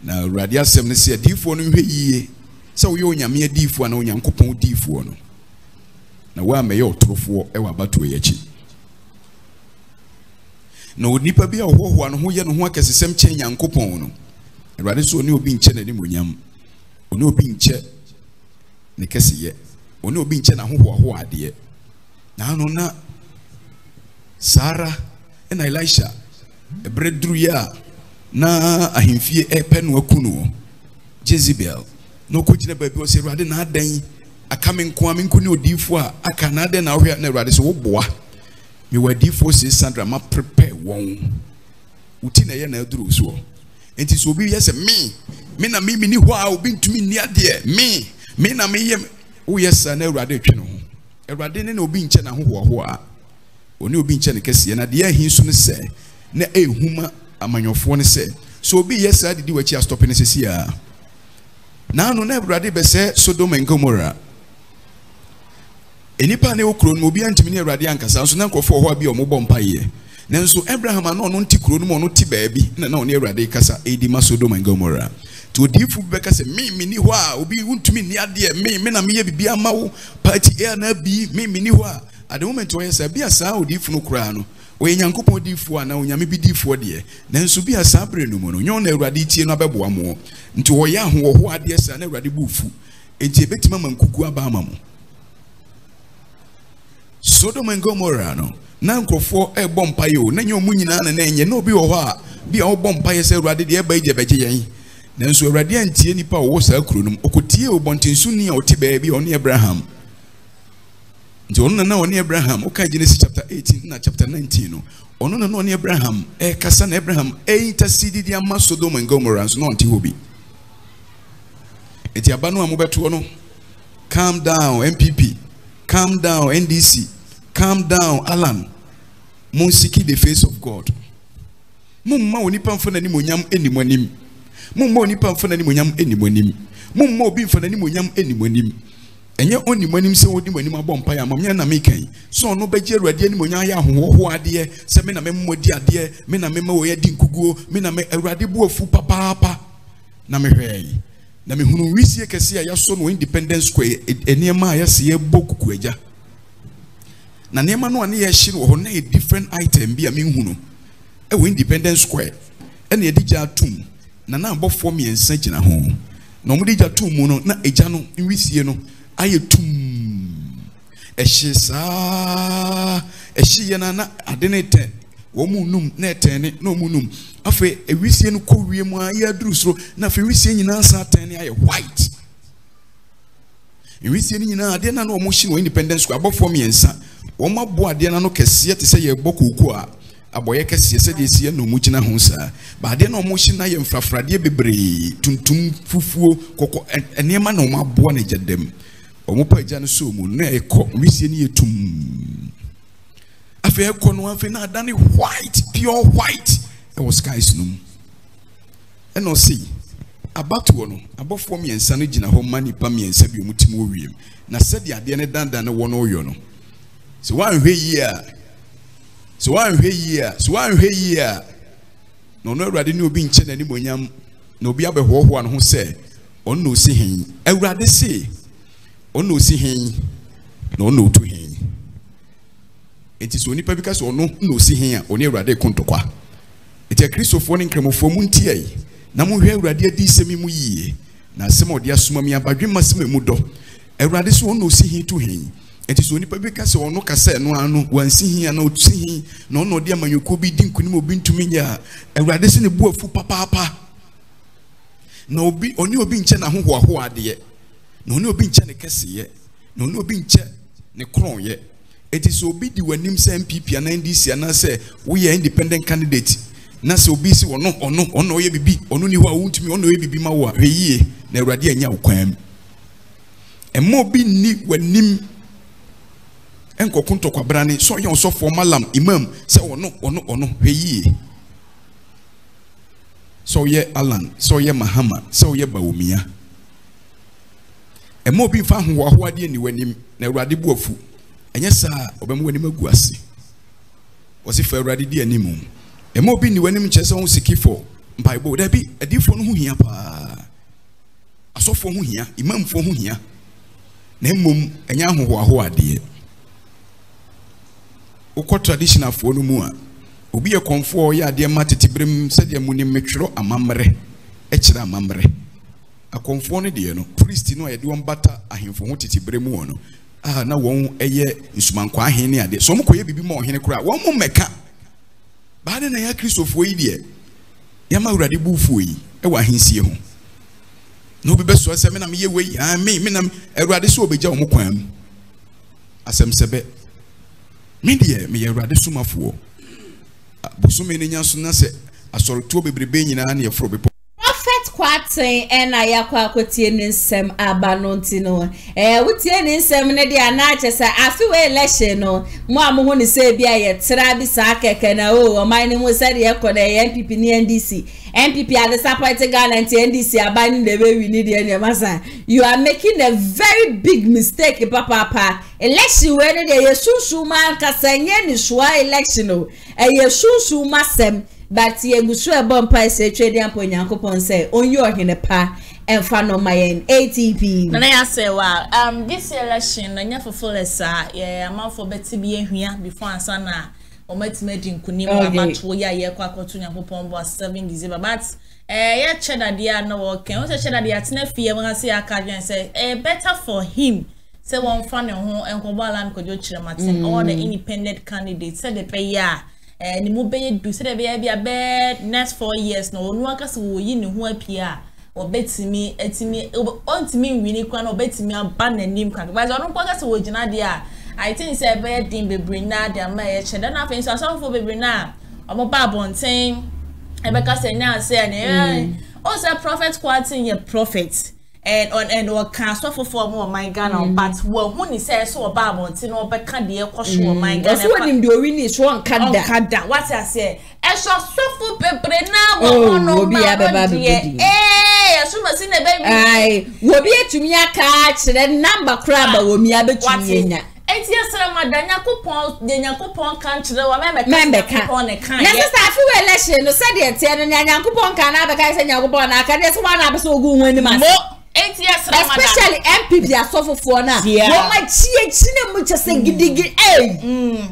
Now Radia Seven said, Deep one, ye. So you own mere deep one, on your coupon deep one. Now, why may your true four ever about to a chin? No nipper be a whole one who young work as the same chain young coupon. And Radiso no being chen and William. Or no being che Nicassie yet. Or no being chen a who are dear. Na no na Sarah and Elisha a bread drew ya na ahimfie e penu akuno Jezebel no kujina baby o se Awurade na adan aka menko amenko ne odifo a aka na adan na ohwe na Awurade so wo boa me wadifo six hundred ma prepare won uti na ye na aduru so enti so obi yes me me na me ni ho a obi ntumi ni ade me me na me ye wo yes na Awurade twe no Erade ne na obi nche na hohoho a oni obi nche ne kese na de ahinsu ne se na ehuma amanyofo ne se so obi yesa didi wachi stop ne sesi a na anu na erade be se Sodom and Gomorrah enipa ne okro no obi antimi ne erade ankasa so na nkofo ho abi ombo mpa ye nanso Abraham ana ono ntikro no ono ti baabi na na oni erade kasa edi ma Sodom and Gomorrah to difu beka se me me ni ho a obi wuntumi ni ade me me na me ye bibia mawo party air na bi me me ni ho a at the moment we say bia sa odifu no kura no we nyankopon difu ana onyame bi difu de nanso bia sa brenu mu no nyon na Awurade tie no abeboa mo nti wo ye ho ho ade sa na Awurade bufu enti ebetima mankuku aba ama mo Sodom and Gomorrah no na nkofo e bompa yo na nyon mu nyina na na enye na obi wo ho a bia wo bompa ye sa Awurade de eba ijebeje yen Nanso Awurade antie nipa wo sa kronum okotie obontensu ni a otibaa bi oni Abraham. Jonana na oni Abraham oka Genesis chapter eighteen na chapter nineteen no. Ono na oni Abraham e kasa na Abraham e intercede dia ma Sodom and Gomorrah so no anti hobi. Eti abanu amubeto no. Calm down N P P. Calm down N D C. Calm down Alan. Munsiki the face of God. Mumma onipa mfo na ni monyam enimu anim. Mummo ni pam fana ni monyam enimonim mummo obi fana ni monyam enimonim enye onimonim se wodi monyam abompa ya mamnya na mekan so no beje Awurade ni monyam ya hoho ade se me na memmodi ade me na mema wo ya di nkuguo me na me Awurade bo afu papaapa na me hwei na me hunu wisie kese ya so no Independence Square enema ayase ye bokuku aja na nema no ane ye hye wo na different item bi a me hunu e wo Independence Square ene ye digya tum Nana abo form ye nsa gina ho na omudi gya tum mu no na egya no nwisie no aye tum ehye saa ehye ye na na adenete wo mu num na etene na mu num afi ewisie no ko wie mu aye aduru soro na afi wisie nyina nsa atene aye white we see any na ade na no motion we independence ko abofo me ensa wo mabo ade na no kese te say ye bokoku a aboye kese se de sie no mugina ho sa ba ade na motion na ye mfrafrade bebre tuntum fufuo kokko ene ma na wo mabo na jedem wo mopa agya no so mu na ekọ we see ni yetum afi ekọ no afi na adane white pure white it was skies no and no see abatu ono abofo me ensa no gina ho manipa me ensa bi omutimo owiem na said ya de ne dandan wo no yo no so wan hwe year so wan hwe year so wan hwe year no no urade ni obi nche na ni monyam na obi abehoho an ho se on no si hin urade se on no si hin na on no to hin enti so nipa bika so no no si hin a oni urade kontokwa enti akristofo ni kremofo mu ntiai na mo hwe awrade adi semi mu yie na sema odi asoma mi abadwema sema mu do awrade so ono si hin to hin enti so oni pabika se ono kasa no anu wansi hin na otu hin na ono odi amanyoko bi di nkuni mo bi ntumi nya awrade se ne bu afu papaapa na obi oni obi nche na hoho aho ade na oni obi nche ne kase ye na oni obi nche ne kron ye enti so obi di wanim se N P P na N D C ana se wo ye independent candidate na se obi si ono ono ono ye bibi ono ni wa wuntumi ono ye bibi ma wa hweye na urade anya kwam emo obi ni wanim enkokunto kwabrane so ye so for malam imam se ono ono ono hweye so ye Alan so ye Mahama so ye Bawumia emo obi fa ho ho ade ni wanim na urade buafu enye sa obem wanim aguase wosifa urade di animu emo bi ni wanim chese ho sikifo bible da bi adifo no ho hia pa asofo ho hia imamfo ho hia na emmom enya ahoho aho ade ukọ traditional fo no mu a obi ye konfo ye ade matetibrem se de mu ni metwero amamre e kira amamre akonfo no de no priest no ye de won bata ahemfo ho tetibrem wono ah na won eye nsumankwa ahen ne ade so mo koye bibi ma ohene kura won mo meka baada na ya Kristofo yi de ya ma urade bufu yi e wa hinsie ho no be beso asem na me ye we ah me me na urade so obeja wo kwam asem sebe me de me ye urade sumafo busume ne nyanso na se asorto bebrebe nyina na ye fro be Prophet Kwaten ena yakwa kwotie nsem aba no ntino eh wotie nsem ne de anache sa afi we election no mo amoho ne se bia ye tra bi sa keke na o oman ne mo se de ekọ na N P P ni N D C N P P are disappointed Ghana and N D C abani de we ni de ne masa you are making a very big mistake papa papa election we ne de yesusu man kasenye ni soa election o eh yesusu masem but ye gusu e bompa se trade ampo nyankopon se onye ohene pa emfa no mayen A T P na ya say wow um this election na nya fofole sa ye amafo beti bi ehua before ansa na o matimedi nkuni ma mato ya ye kwa koto nyankopon bo seven December but eh ye cheda dia na wo ken o se cheda dia tena fie won ase aka dwen say eh better for him say won fa ne ho enkobo Alan Kwadwo Kyerematen all the independent candidates said the payer and mu be do say dey be a bed next four years no onu aka se wo yi ne ho apia obetimi etimi ontimi wini kwa na obetimi aba nanim kwa but onu kwa aka se wo gina dia I think say be din bebrina dia ma ye che na afen so asofo bebrina omo ba bonten e be ka se na say and o say Prophet Kwaten ye prophet and on and or can so for for more my Ghana but well who ni say so oba abonti no be ka de e kwosho o my Ghana so nim de ori ni so on ka da what I say e so so for bebre na wo no obi ababa bi eh so must na be ai wo bi etumi aka kire number crab wo mi abetumi nya enti asara madanya kopon de nyankopon kan kire wo me me ka kopon ne kan na sister afi we election no said e tie no nyankopon kan na be ka say nyankopon na aka de so wa na be so ogun wani ma eight years especially M P P are so for now. What my chine much as a giddy egg.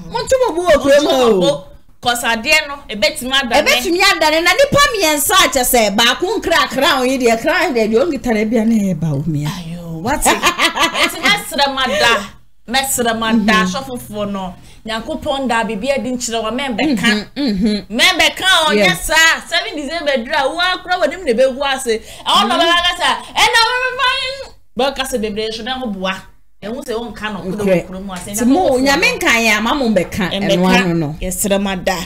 Want to cause I dare no a bet mad, a bet me and any pummy and such as a backun crack round, idiot crying, they don't get a baby about me. What's the matter? Messer man dash off for no. Nyankopon da bibia di nchira wa member kan member kan o yesa seven December dra wa kura wadim ne bewu ase e won no ba gasa e na But as a baby, should I boa? And who say one canoe? More Yamenka, Mamma can, and one no. Yes, Ramada.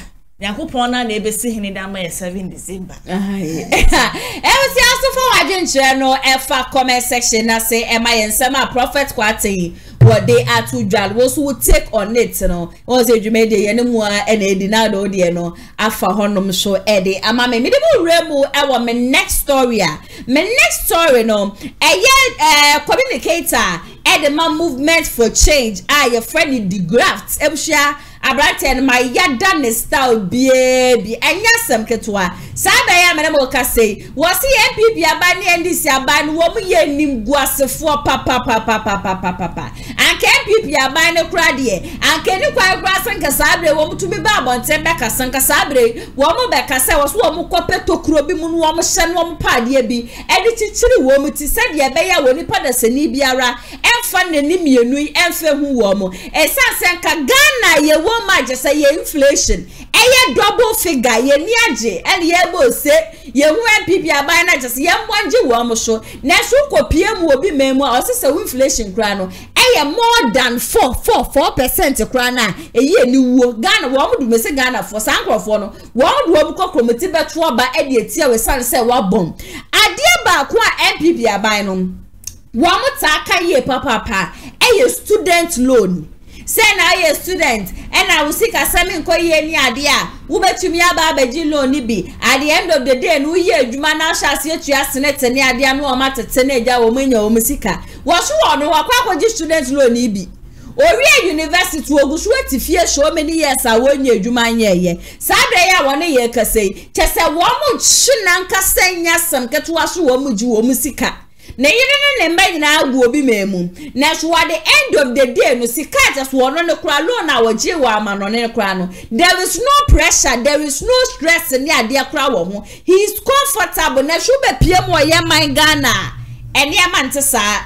Yakupona, they be seeing it down by seven December. Everything else for I didn't journal, F A comment section. I say, am I in summer prophet quality? What they are to jal was who take on it, you know. Was it you made the anymore and they did not know the no alpha honum show Eddie. I'm a medieval rebel. Our next story, my next story, no, a yet a communicator. Edema movement for change. Ah, your friend the graft. Ebusha Abratan my yadane style baby. And yes, some ketwa. Sadaya Manamoka say, was he N P P abani and this aban woman yenim guas for papa papa papa papa. And can N P P abano cradie. And can you quite grass and casabre woman to be bab on ten back as and casabre? Woman back as I was woman copeto crobi moon woman shan woman padie be. And it's a woman to send yabaya when you padas and nibiara. Funny nimi nui and fair who woman. A sanka Ghana, ye woman just say inflation. A double figure, ye niaje, and ye will say, ye won't be a bana just yam one je woman show. Natural copium will be memoir or sister inflation crano. A more than four, four, four percent a crana. A year new Ghana woman do miss Ghana for Sancrofono. One woman cocomotiba twab by Eddie Tia with San say what bomb. A dear ba qua M P P abinum. Wamota kaye papa pa eye student loan send aye student and I will seek a semi koye ni adia wubetumi aba abeji loan bi at the end of the day no ye adwuma na ahyase tua senete ni adia no o matete na agya wo menya wo musika wo so wo no akwakoji student loan bi Orie university ogusu atifie so many years awonye adwuma nyeye sadre ya wone ye kase chese wo mo china nka senya sem ketwa so wo muji wo musika na yene ne mba nyina agwo obi memu na so at the end of the day no sika just wono ne kura loan na woje wa amano ne kura no there is no pressure there is no stress ne ade kura wo ho he is comfortable na so be piem wo ye man Ghana ene e man tesa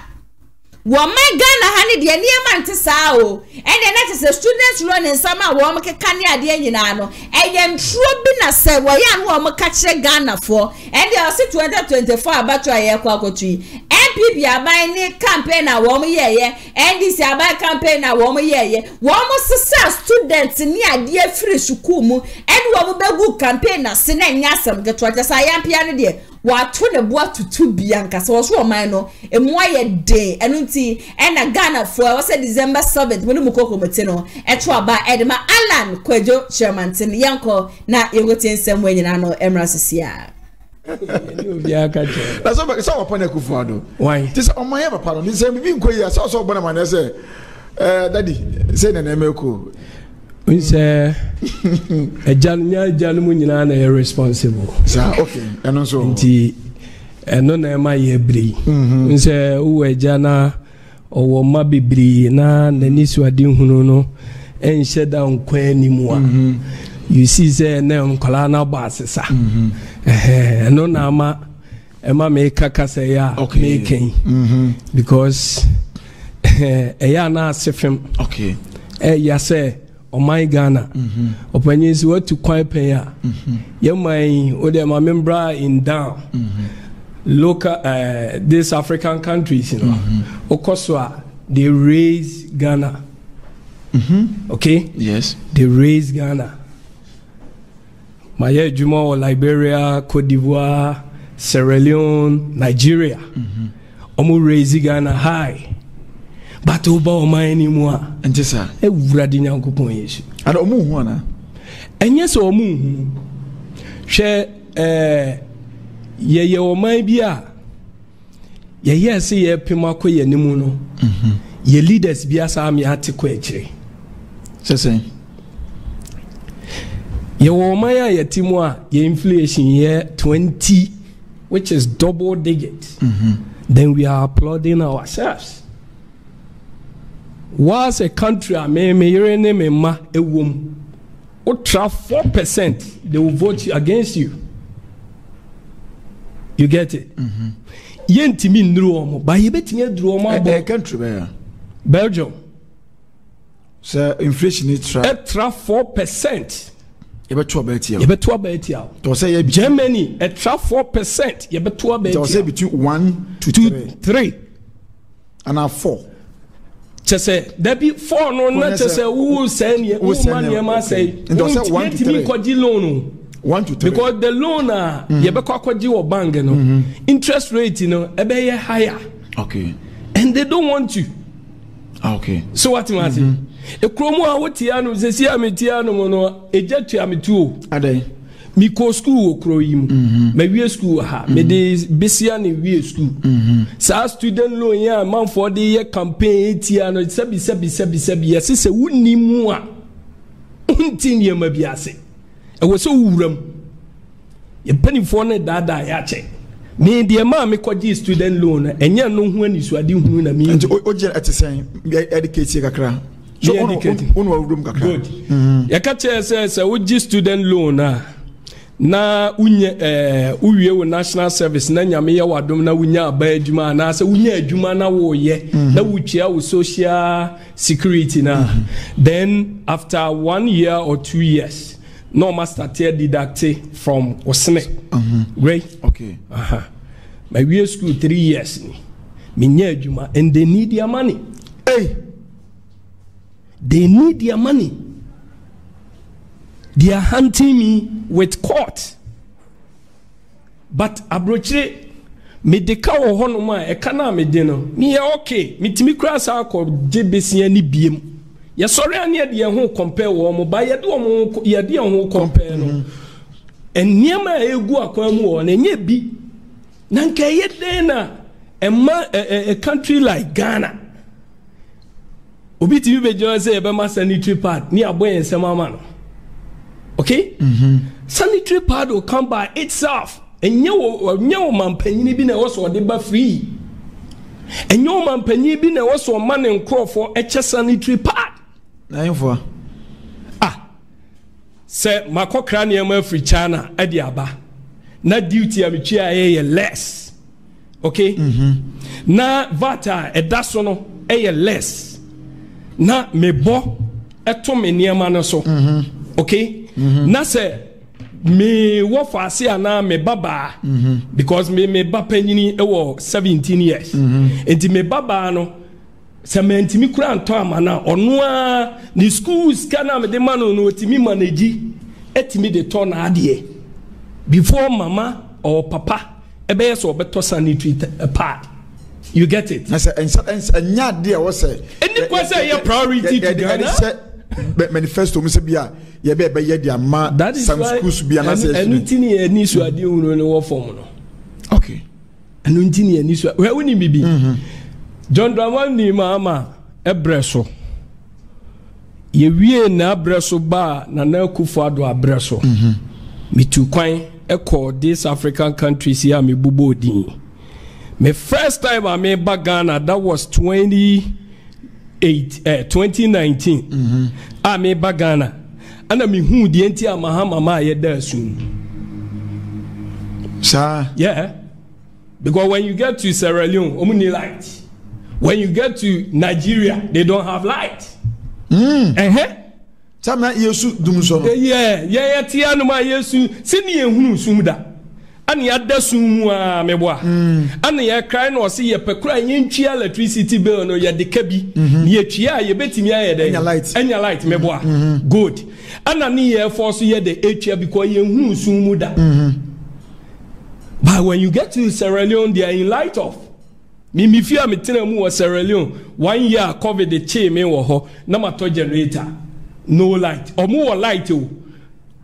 wo man Ghana ha ne de ene e man tesa o ene na tesa students loan in sama wo mo keka ne ade nyina no e ye ntro bi na se wo ye no mo ka kire Ghana for ene o si twenty twenty-four abatwa ye kwa kotwi N P P aban ni campaign na wo mo yeye N D C aban campaign na wo mo yeye wo mo sisa student ni ade free school mu and wo mo begu campaign na se na nya asem getwa tesa yan pia no de wa to ne bo atutu bia nka so so man no emu aye de enu nti e na Ghana for wo se December seventh wo mu kokko mete no e to aba edema Alan Kwadwo Kyerematen yanko na yegoten sem we nyina no emra sesia that's all but some upon a kufado. Why? This on my ever pardon. This same being queer, so so bona man say, uh, Daddy, say an emeco. We say a Jania Janumunana irresponsible. Sir, okay, and also, and none am I a brie. We say, oh, a Jana or Mabby brie, na, the Nisua Dinhuno, and shut down Quenimua. You see, say, name Colana Bassessa. Eh, no, Nama, Emma make Cacasea, okay, making because eh, Ayana Sefim, okay, eh, Yase, or my Ghana, or when you were to quite pay, you may, or the member in down local, uh, these African countries, you know, Okoswa, they raise Ghana, okay, yes, they raise Ghana. My Juma or Liberia, Cote d'Ivoire, Sierra Leone, Nigeria. Omo raise Ghana high. But oba o ma anymore. And yes, sir. E wurade Nyankopon Yesu. And omo hu ana. Enye so omo hu. Hwe eh ye ye o man bia. Ye ye se ye pemako ye nemu no. Mhm. Ye leaders bia sa me atekwa akire. Sese. Your Maya Yatimwa, your inflation year twenty, which is double digit, mm-hmm. Then we are applauding ourselves. Whilst a country, I may name ma a womb, ultra four percent, they will vote against you. You get it? Yentimin Druomo, but you bet me Druomo, country, Belgium. So inflation is ultra four percent. Germany, a trap four percent. Between one to two, three. and are four. Chese, debi four no na chese who send ye who man ye ma say. Ndose one to three. One to three. Because the loaner ye be kwaji wo bank no interest rate no e be higher. Okay. And they don't want you. Ah, okay. So what you say? E kromo a woti anu se si ameti anu mo no e jatu ametu o. Adan. Miko school okro yi mu. Me we school ha, me dey besia ne we school. Sa student loan ya man for the year campaign eighty no se bi se bi se bi se bi ya se se woni mu a. Untin ye ma bi ase. E wo se wuram. Ye panifo ne dada ya che. Me de ma me kwaji student loan enye no ho ani suade hu na me. O je atisen educate kakra. So on on room kakra. Ya ka che se se wo ji student loan a. Na unye eh uwie wo national service na nyame ye wadom na unya aba adwuma na se unya adwuma na wo ye na wuchia wo social security na then after one year or two years no master tier deduct from osne right okay aha my we school three years ni me nya adwuma and they need their money hey they need their money. They are hunting me with court. But Abrochire, me deka wo hono ma e kana me de no. Me okay, me timi kra sa akọ jebesi ani biem. Ye sori ani de ho compare wo mo ba ye de wo ye de ho compare no. Enye ma egu akwa mu wo na enye bi. Na nka ye de na a country like Ghana. Obi timi be join say e be ma sanitary pad ni aboy ensema ma no. Okay? Mm-hmm. Sanitary pad will come by itself. And you know, man, penny been also a deba free. And you man, penny been also a man and crow for a sanitary pad. Nine for ah, say, my cranium free China, Adiaba. Not duty, I'm a less. Okay? Mm-hmm. Na vata, a dasono, a less. Na mebo, a tomania manaso. Mm-hmm. Okay? Na se me wo fase ana me baba because me me baba nyini e wo seventeen years enti me baba no se me ntimi kura nto amana ono a ni schools kana me de manu no otimi manage etimi de turn ade before mama or papa e be so beto sanitary pad. You get it? I say enya de wo se any question your priority to Ghana. Manifesto, Mister Bia, you be by your ma. That is why anything you need to do, you know, formula. Okay. Anything you need to, where we need be. John Dramani Mahama, Ebreso. You we na Ebreso ba na na kufuado Ebreso. Me too quite echo these African countries here. Me bubo di. Me first time I me back Ghana. That was twenty. Eight, eh, twenty nineteen. Mm-hmm. I me bagana. And I mean, who the entire Mahama ma ye there soon. Sir? Yeah. Because when you get to Sierra Leone, omuni light. When you get to Nigeria, they don't have light. Mm. Eh, eh? Sama yesu dumso. Yeah, yeah, yeah, tiano ma yesu. Sini ye hunu sumda. Ani ada sumwa meboa. Ani ya cry no see ye pekura yentwi electricity bill no ye de kabi. Ni etwi a ye betimi aye dey. Anya light meboa. Good. Ana ni ye force ye de etwi because ye hu sumu da. But when you get to Sierra Leone they are in light off. Me me fear me tena mu was Sierra Leone. One year COVID the chain me wo ho na mato generator. No light. Omo wo light o.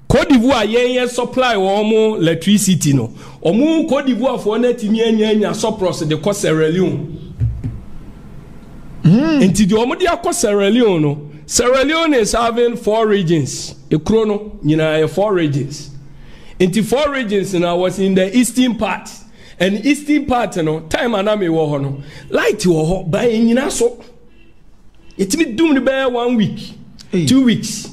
Cote d'Ivoire yen supply omo electricity no. Omo Cote d'Ivoire for net yen yen surplus de ko Sierra Leone. Mm. Enti do omo de ko Sierra Leone no. Sierra Leone is having four regions. E krono nyina four regions. Enti four regions now was in the eastern part. And eastern part no time anami wo ho no. Light wo ho ba nyina so. Etimi dum ne ba one week. Hey. Two weeks.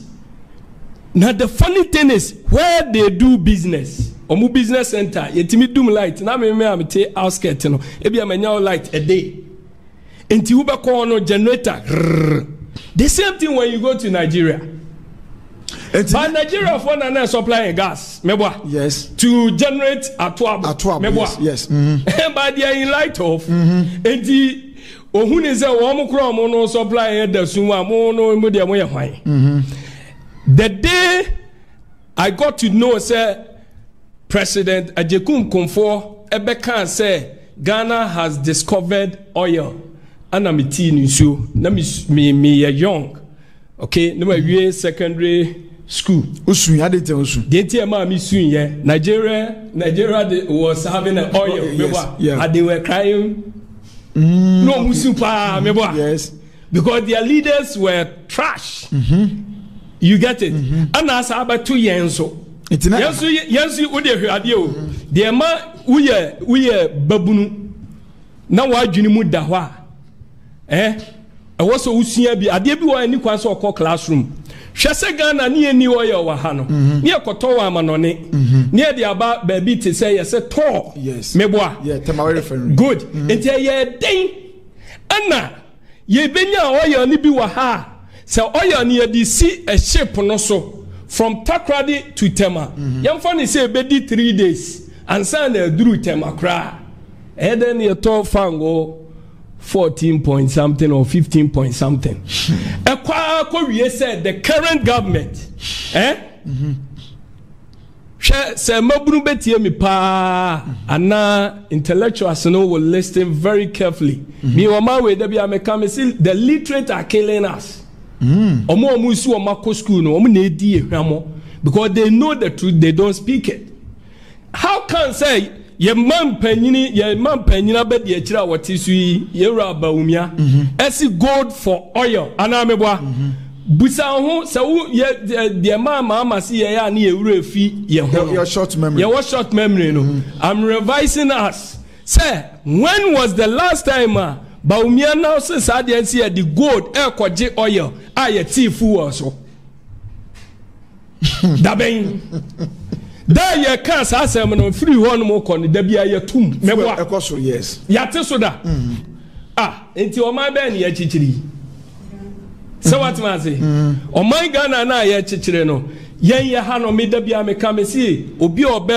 Now the funny thing is where they do business. Omu business center, yetimi doom light. Na me me am te outskirt no. Ebi am nya light a day. Enti ube call no generator. The same thing when you go to Nigeria. But Nigeria for na supplying gas, meboa. Yes. To generate atwabo. Atwabo. Yes. Yes. Mm-hmm. But they are in light off. Mm-hmm. Enti O hunize wamukura mono supply header suwa mono imudia moya hwai. The day I got to know say President Ajekum Komfo Ebekan say Ghana has discovered oil. Anamiti nsu na me me young. Okay, no we secondary school. Usu ya dey usu. Dey tie ma mi sun ye. Nigeria Nigeria was having an oil. Yes, yeah. And they were crying. Mm, no, okay. Musupa, yes, because their leaders were trash. Mm-hmm. You get it? Mm-hmm. And as about two years, so it's not yes, yes, you would have you. The man we are, we are babunu now. Why do you need that? Eh, I was so usiabi. I did be any class or classroom. Shasagana near New Oil Wahano, near Kotowa Manone, near the about baby to say, yes, a tall, yes, meboa, yeah, Tamarifer. Good, and tell ye day, Anna, ye benya oil nibi waha, so oil near the sea a ship or so from Takradi to Tema. Young funny say, Betty three days, and Sunday drew Tema cry, and then your tall fango. Fourteen point something or fifteen point something. Ekwa said the current government, eh? Say mabunu beti mi pa. Ana intellectuals no will listen very carefully. Mi wama we debi amekame si the literate are killing us. Omo omo isu omako school no omo nedi ehamo because they know the truth, they don't speak it. How can say? Ye man penini, ye man penina bed ye chira watisui, ye raba umia. Esi gold for oil. Anamebwa. Busanho, sa u ye de mama masi ye ya ni eurefi ye ho. Your short memory. Your short memory no. I'm revising us. Say, when was the last time uh, Bawumia now says I didn't see the gold air kwaje oil? I ye tifu also. Dabeng. There you can't ask them on free one more corner. There be a tomb. Yes. Yatisoda. Ah, into my Ben Yachichiri. So what was it? Oh my Ghana and I Yachichireno. Yen Yahano made the Biame come see. Obi obe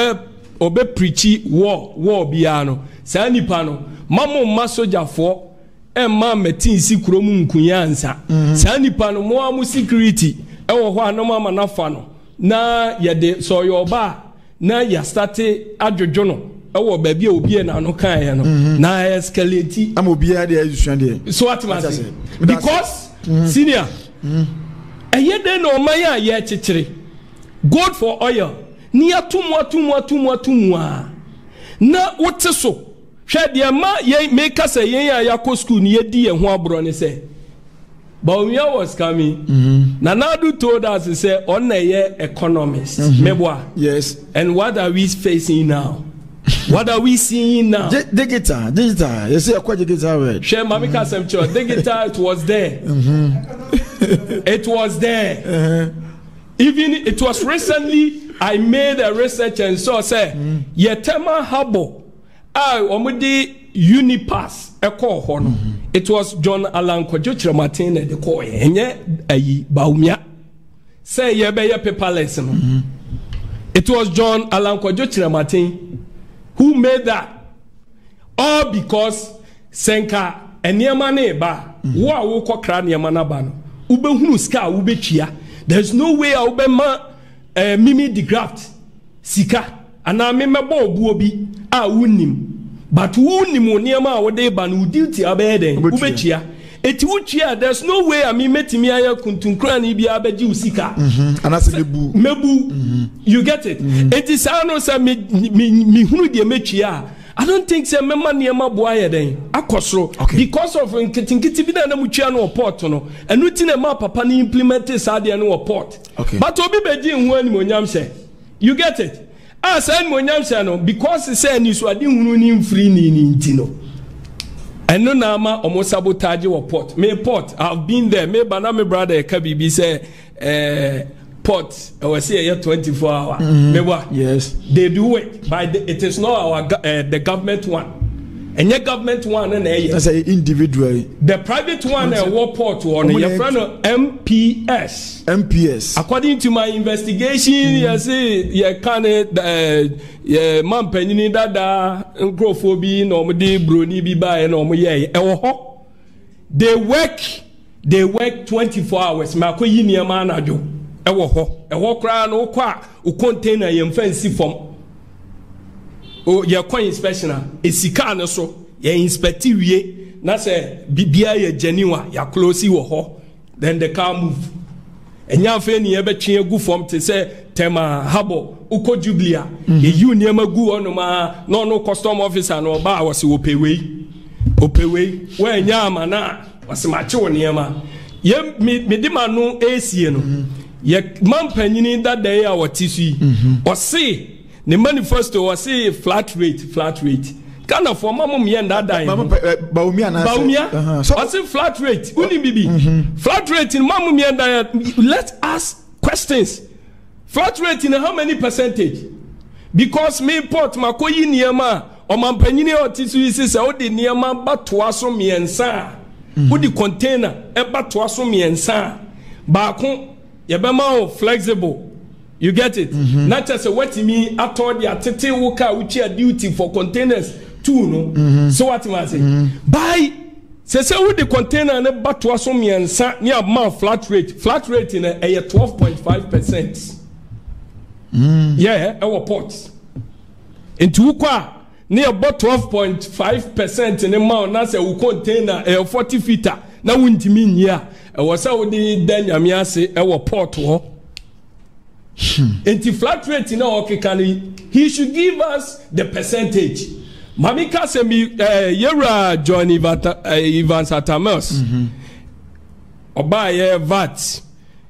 obe preachy war, war biano. Sani Pano. Mamma Masoja for and Mamma Tinsi Kromun Kunyansa. Sani Pano, Moamu security. Oh, no mamma nafano. Na yade so your ba na ya starte adwojono ewo ba bia obi na no kan ya no na escalate am obi ya dey issue dey so what matters because mm-hmm. Senior eye dey no man ya ya chichire gold for oil ni atumu atumu atumu atumu a na wote so hwe de ma ye make us yen ya yakọ school ni ye di ye ho abro ni say Bawumia was coming. Mm-hmm. Nanadu told us, he said, on a year economist. Mm-hmm. Yes. And what are we facing now? What are we seeing now? Digital, digital. You see, I quite digital word. Share Mamika Semcho. Digital, it was there. Mm-hmm. It was there. Uh-huh. Even it was recently, I made a research and so I said, mm-hmm. Yetema Habo, I omudi. Unipass, a call honor. It was John Alan Kwadwo Kyerematen at the call. Enye ayi Bawumia. Say ye be ye paper lesson. It was John Alan Kwadwo Kyerematen who made that. All because Senka enema ne ba wo a wo kokra ne ma na ba no. Ube hunu sika ube chia. There's no way I ube ma mimi the graft sika ana me mebo obu obi a wunim. But who nimonema or de banu duty abeden, Ubechia. It would cheer, there's no way I mean metimia kuntunkrani be abedu sika. And I said, Mebu, you get it. It is anos and mihunu de mechia. I don't think so. Mema niema boya then. Akosro. Because of Kitibida and Muchiano or Portono, and Rutinema Papani implemented Sadiano or Port. But Obi Bedin when Monyam say, you get it. I said, because he said, you saw him free Nintino. And no Nama almost sabotage or port. May port, I've been there. May Baname brother Kabibi say, port, I was here twenty-four hours. Mm-hmm. Yes. They do it, but it is not our uh, the government one. And your government one, and that's an individual. The private one, a war port one, your friend of M P S. M P S. According to my investigation, you see, you can't, you man penini dada, nkrofobi, no mudi, bruni, biba, no mu ye, ewo ho. They work, they work twenty-four hours. Mako yi ni ama na do. Ewo ho. Ewo kra no kwa o container ye mfansi form. O ye kwa inspectioner. E sika no so ye inspect wie na se bibia ye janiwa ya close wo ho. Then the car move. Enya afa ni ye betwe egu form te se tema habo uko jublia. Ye yu ni ama gu ono ma no no custom officer no ba wo se wo pewei. Opewe we nyama na wasimache woniema ye medima no asie no ye mampanyini that day a wotisi o se ne manifesto o se flat rate flat rate kana for mamum ye nda dan Bawumia na Bawumia o se flat rate uni bibi flat rate in mamum ye nda. Let us questions flat rate in how many percentage because me port makoyi niema. O mampanyini otisu isi se odi niema batoa so miensa odi container e batoa so miensa ba ko ye be ma flexible you get it not just what me atod ya tete wo ka uchi duty for containers too no so what am I say by se se odi container ne batoa so miensa ni ma flat rate flat rate in a twelve point five percent yeah our ports into kwa near about twelve point five percent in the amount that's a container a forty feet now wouldn't mean yeah I was out the then I'm here say our port war anti flat rate you know okay can he he should give us the percentage mamika say me yera John Evans Atamas oba ye vat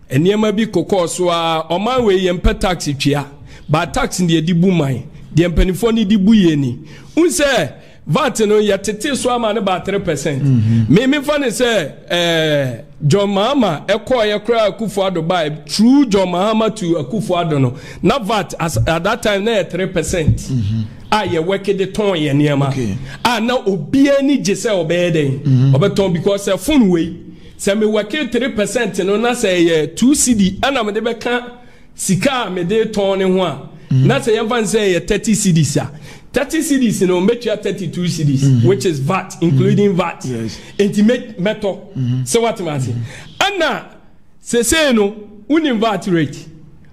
enema bi kokoso a oman we ye mpa tax twia but tax in the dibu man the penifoni di buyeni unse vatino ya tete so ama ne ba three percent me me fane say eh John Mahama ekọ ye kra Akufo-Addo by true John Mahama to Akufo-Addo no na vat as at that time na three percent ah ye work the ton ye niema ah na obi ani je say obeden obeton because say phone we say me work three percent no na say two cedi ana me de beka sika me de ton ne ho a na say yan say thirty cedis thirty cedis no make you thirty-two cedis which is vat including vat intimate metal so what am I saying anna say say no unim vat rate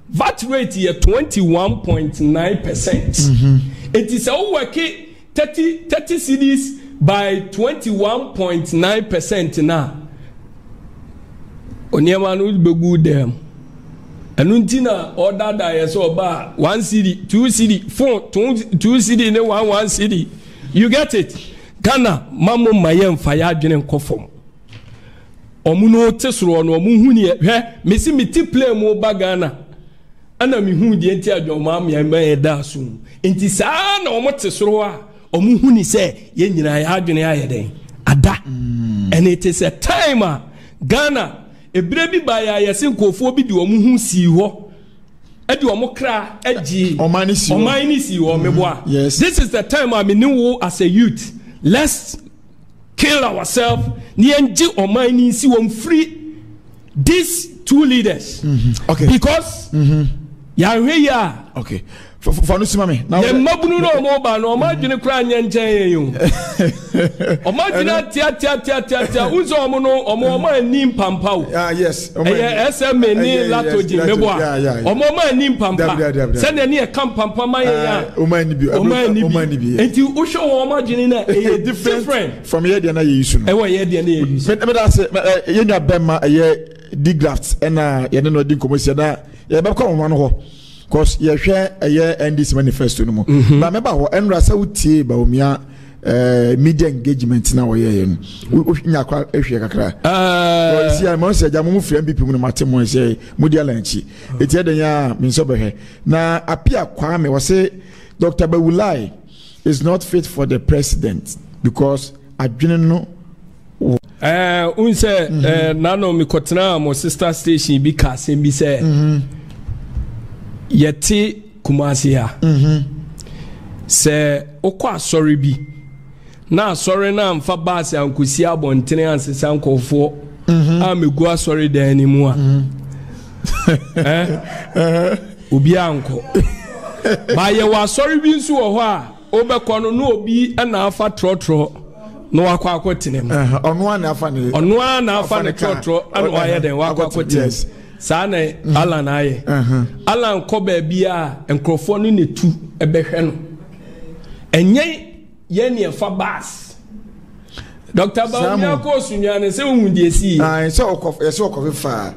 vat rate here twenty-one point nine percent it is all work thirty cedis by twenty-one point nine percent now onyema no be good them. Anuntina order that I saw bar one city, two city, four, two, two city, no one, one city. You get it? Ghana, Mamu Mayem Fire Gen Kofom. Omuno Tesron or Muhuni, eh? Missy me tiple mo bagana. Anna Mihun the entire your mammy and my da soon. Intisan or Motesroa or Muhuni say, Yen I had an iodine. Ada. And it is a timer. Ghana. A baby by a sinkophobia, do a moon see war. I do a mokra, edgy, or minus or minus you or memoir. Yes, this is the time I mean, as a youth. Let's kill ourselves. Nianji or minus you on free these two leaders. Okay, because Yahweh, okay. For no simame. Now, the Mabuno Moba, no margin crying and jail. O Margina Tia Tia Tia Tia Tia Uzo Mono, or Moma and Nim Pampao. Ah, yes. S M and Latoji, Meboa, or Moma and Nim Pampa. Send a near camp Pampa, my Omanibi, Omanibi. And you Usho or Marginina, a different from Yadiana Yusun. Away Yadiana. But I said, Yena Bema, a year digrafts, and I don't know the commission. Yabacom one ho. Because you share a year and this manifesto no more. But remember, and Rasauti Bawumia media engagement now. We are see, I must say, I'm moving people in Matamon say, Mudia Lanchi. It's had a year, Minsober. Now, appear Kwame was say, Doctor Bawulai is not fit for the president because I didn't know. Uh, Unse, Nano Mikotina, my sister station, because he said. Yeti Kumasi ya mm-hmm. Se okwa sorry bi na sorry na mfa basi ankusi abontene ansesa nkofo mm-hmm. Amegua sorry den ni mu a mm-hmm. eh eh obi anko ba ye wa sorry bi nsu wo ho a obekọ no no obi na afa trotro no akwa akotinem ono an afa ne ono an afa ne totro an oya den akwa akotenes sana Alan aye Alan ko ba bia enkrofo no ne tu ebehwe no enye ye ne fa bas Doctor Bawumia ko sunya ne se unhudie si ah se okof se okof fa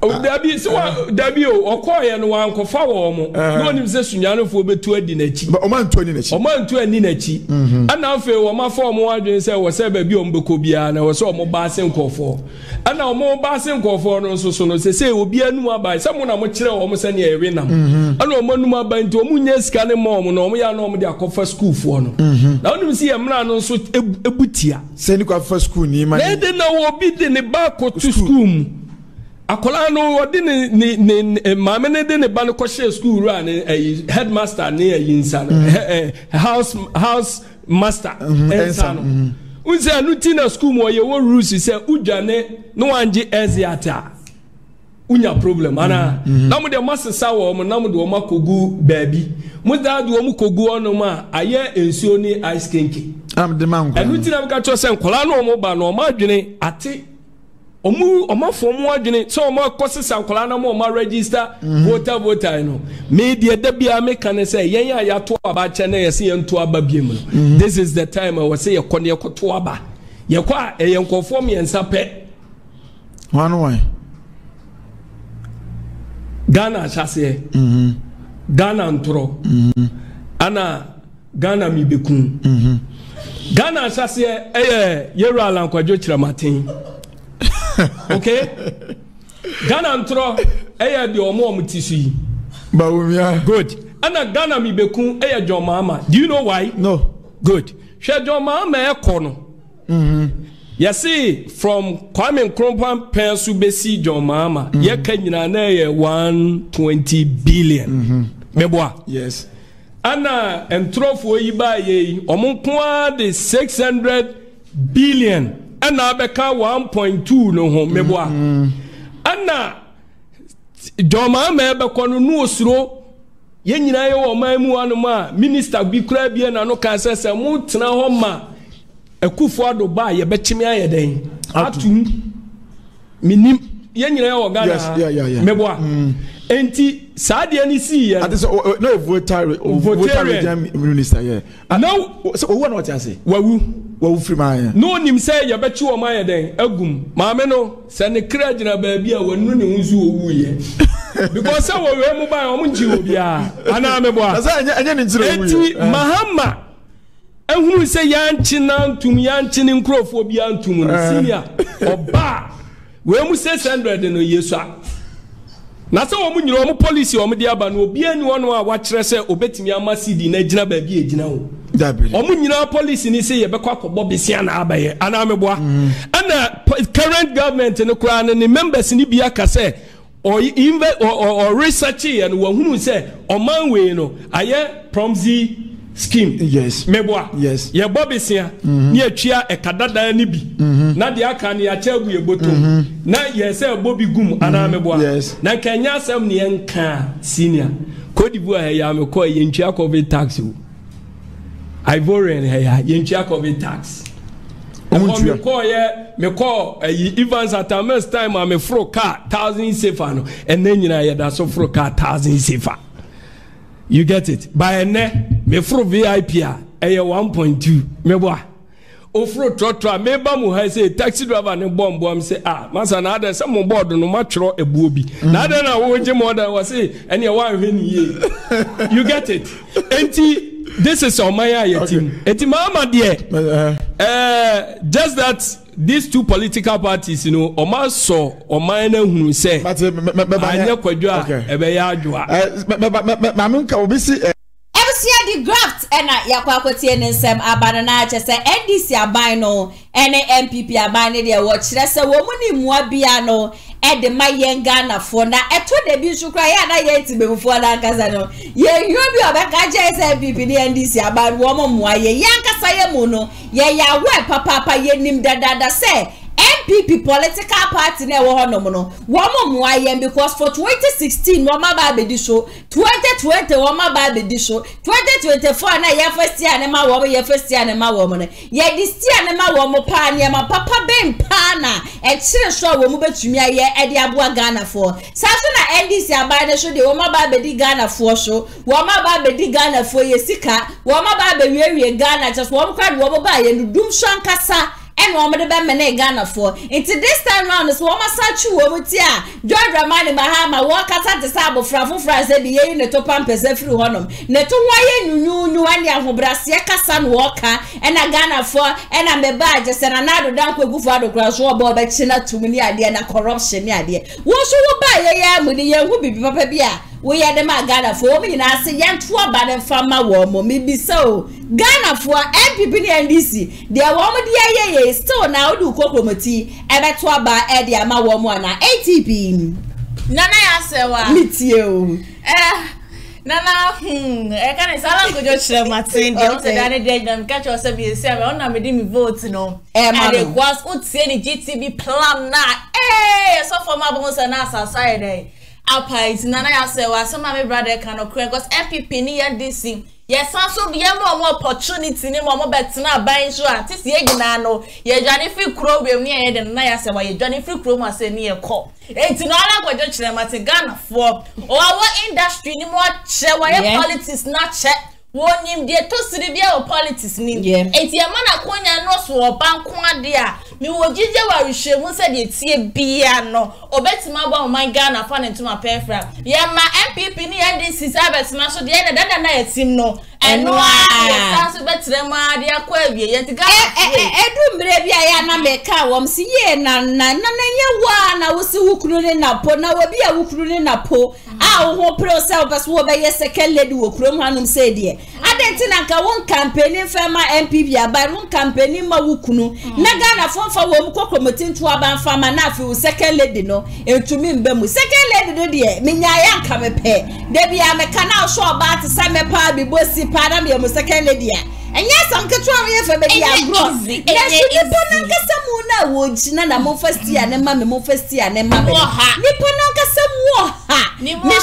o dabi se wa dabi o okoye no wan ko fa wo mo no nim se sunya no fo betu adi na chi o man tu ani na chi o man tu ani na chi ana afi wo ma fo mo adwen se wo se ba bi o mbeko bia na wo se o mo ba se nkofo ana o mo ba se nkofo no so so no se se obi anu abai se mo na mo kire wo mo se ne ewe nam ana o manu abai nti o mu nya sika ne mo mo no mo ya no mo de akofa school fo no na onim se ye mra no so ebutia se ni kwa fa school ni ma ne de na wo bi de ne ba ko to school akola no odi ni ni maame ne de ne ba no kɔhye school ra ne headmaster ne yinsa no house house master ensa no unse anuti na school mo ye wo rules se udwane no anje eziata unya problem ana na mo de masesa wo mo na mo de wo makogu baabi mo da de wo mo kogu ono ma aye ensuo ni ice kenke am de mango anuti na mka cho se nkola no mo ba no ma adwene ate omu oma fomo adwene so oma kosesa nkola na mo oma register voter voter no me de da bia me kan say yen ya ya to aba che na yesi yen to aba biem no this is the time I was say yekon yekoto aba yekwa eyen kofo me nsape one way Ghana chase mhm Ghana ntro mhm ana Ghana mi bekun mhm Ghana chase eh Yewura Alan Kwadwo Kyerematen okay Ghana ntro eya de omo omo tisu Bawumia good ana Ghana mi bekun eya John Mahama do you know why no good she John Mahama e ko no mhm you see from Kwame Nkrumah Pensu Besi John Mahama ye ka nyina na ye one hundred twenty billion mhm meboa yes ana entro fo yi ba ye omo nko de six hundred billion ana beka one point two no ho meboa ana joma ma beko no no osuro ye nyina ye wo man mu anu ma minister bi kura bi na no kan sese mu tena ho ma akufo ado ba ye betimi aye den atu minim ye nyina ye wo Ghana meboa enti saade ani si ye atese no voter voter minister ye now so wo na what you say wawu no nim say ya bechi o man den agum maame no se ne kra gina baabi a wanu ne hunzu owuye because say wo we mu ban o mu nji obi a ana me boa say anya ne njire owuye eti Mahama ehunu say ya nchi na ntum ya nchi ne nkrofo obi antum no senior oba we mu six hundred no yesu a na say wo mu nyiro mu policy o mu dia ba no obi ani wono a wa kire say obetimi amasi di na gina baabi e gina wo omu nyina policy ni say yebekwa kobo besia na abaye ana meboa ana current government ne kura ne members ni bia ka say or or research and wahunu say oman we no aye promzi scheme yes meboa yes yebo besia ni atwa ekadada ni bi na de aka ne achagu yebotom na ye say bobi gum ana meboa na kenya asem ne enka senior kodibu a ya meko ye ntwa covid tax Ivorian here, yenchia COVID tax. Omuntua. Me call ye, me call Evans at a mess time. I'm a fro car thousand safer no, and then you know yeah that's so fro car thousand safer. You get it? By ne me fro V I P a, aye one point two. Me boa. Ofro trotra me ba mu ha say taxi driver ne bomb bomb say ah masa na ada some board no ma twro ebuobi. Na ada na wo je mo da was say and you wan hwe ni. You get it? Enti this is Omaya Yetim. Etimama dear. Uh, just that these two political parties, you know, Oma so Omaya who say. But me me me I know Kwadwo Ebeya. Mamun ka obisi. Ebusia the graft and ya kwa kwoti nsem abana na chese N D C aban no ene N P P aban ne dey watch rese wo muni muabia no. E de my young Ghana for na eto de bi nsu kra ya na ye ti be before na nkasa no ye yo bi obeka je se N P P ni N D C aba wo mo mo aye ye nkasa ye mu no ye ya we papa papa ye nim dadada se N P P political party ne wo hono mo no wo mo ayen because for twenty sixteen wo ma ba be di so twenty twenty wo ma ba be di so twenty twenty-four na ye first year ne ma wo ye first year ne ma wo mo ne ye this year ne ma wo mo pa ne ma papa ben pa na e chire so wo mo betumi aye e de aboa Ghana for saso na N D C abai ne so de wo ma ba be di Ghana for so wo ma ba be di Ghana for ye sika wo ma ba be wie wie Ghana just wo mo kwad wo ba ye dum so ankasa. And woman the Bamane Ghana for. Into this time round is woman such you over John Dramani Mahama walk at the Sabo Frafu Fraser be in the top and preserve through honum. Neto why you knew and Yahubrasia San Walker and a Ghana for and I'm a badges and another down for Gufado Grass war ball by China to me idea and a corruption idea. What's you buy a yam with the young who be Papa Bia? We had them at Ghana for me and I say, Yan to a bad and farm my woman, maybe so. Ghana for N P P and N D C. They are one with the I A A still now do Kokomoti and that's why by Eddie and my woman are A T P. Nana, I say, what? Meet you. Eh, Nana, hm, I can't say I'm going to share my thing. They also got a dead and catch yourself yourself. I'm not making me vote, you know. And it was Utseni G T B plum now. Eh, so for my bones and us outside. Apart, Nana, I say, well, some of my brother cannot crack because N P P and N D C. Yes, also be more more opportunity, no more better now buying sure. This year, you know, you're Johnny Free Crow, we're near the Naya, so you're Johnny Free Crow, must say near call. It's not like what you're trying Ghana for our industry, no more share why politics not check. One him dear to see the politics name. It's your man a coin no so bank one dear. Me will give you a shame, who said it's a beer no. Or bet my bow, my gun, I found into my pair frame. Yeah, my M P P and this is Abbott Smash, the other than I had seen no. And no, I can't bet them, my dear Quavia, yet to go. I do brave, I am a cow, I'm seeing and none of you one. I was who crooning up, or now will be a crooning up. I will pro self as well by a second lady who croon on him said, dear. I don't think I can one campaigning for my M P P, but one campaigning Mawukunu. Nagana for. For we mko promoting to aban farmer na afi second lady no entumi mbe mu second lady do de me nyaya nka me pe de bia me kana so about say me pa bi bosi pa na me second lady a enye some ketu am ye fe be dia gross na su ni pona nka samu na wo gina na mo first year ne ma me mo first year ne ma me ni pona nka samu ha ni pona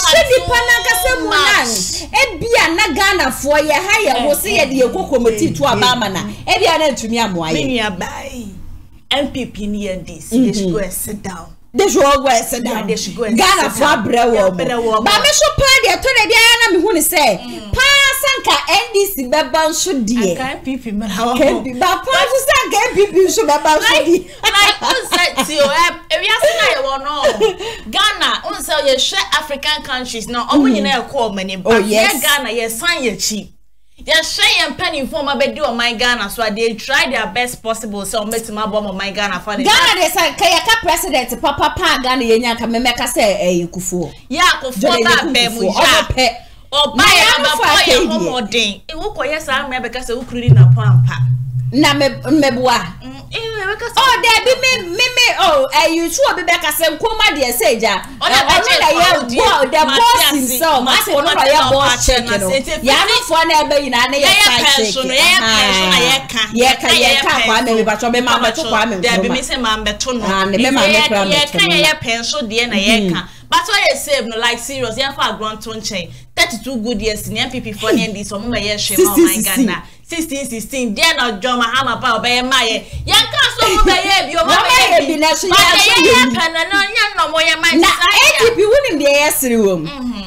nka samu na e bia na Ghana for ye ha ye wo se ye de ekokomoti to aban ma na e bia na entumi amoa ye ni abai M P P near this, they should go and sit down. They should all go and sit down. They should go and sit down. Ghana for bread, better war. But me should pay the attorney. I am who say. Pass and can end this. Be bound should die. Can't be people. Can't be. But pass just and can't be people should be bound should die. Like who said to you? We are saying I want all. Ghana, who say you share African countries now? All we need call many. Oh yes. Ghana, yes, sign your cheap. Yes, yeah, and penny for my bed do on my Ghana, so they try their best possible. So, Mister Mabom on my Ghana for the Ghana, they say, Kayaka president, Papa Pagani, and Yanka Memeka say, eh, Kufu. Yako for that, Bemu, or buy a home or day. It will call yes, I'm because it will create a pampa. Nameboa. Oh, there be me, me, oh, and you sure be back as a coma, dear Sager. On a yell, the boss himself, I say, one of your boss channels. Yana for never in an air pension, air pension, air car, yet I can't find me, but I'm a mamma to come. There be missing mamma to know, and the mamma can air pension, dear Nayaka. But why I save no like serious, yeah, for a ground tone chain. thirty-two good years in M P P for the N D C, so my year shame on my Ghana. Sixteen, sixteen, dear not John Mahama Power by Maye. Young Castle, your mother be national. No more, your mind. N P P wouldn't be a room.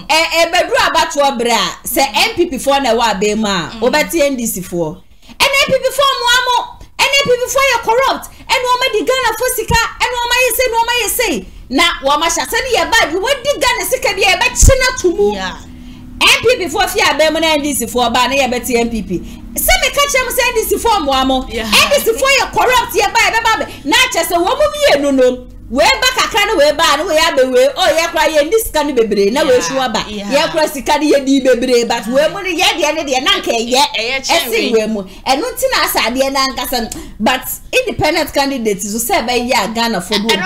A bedroom about to a bra, say M P P for the Wabema, over the N D C for. And M P P for Mwamo, and M P P for your corrupt, and woman the Ghana for Sika, and woman you say, woman you say. Now, woman shall send you a bag, you would dig Ghana Sika be a bag sooner to move. M P P for fear, Berman and D C for Banana Betty M P P. Some catch them saying this before Moamo. And this before you corrupt your baby. Not just a woman, no, no. Way back, I can't wear bad. We have the way. Oh, yeah, crying this candy baby. Now we're sure about. Yeah, cross the candy baby. But we're money yet the end of the Nanke yet. And not in us at the Nankasan. But independent candidates who say by Ghana for good.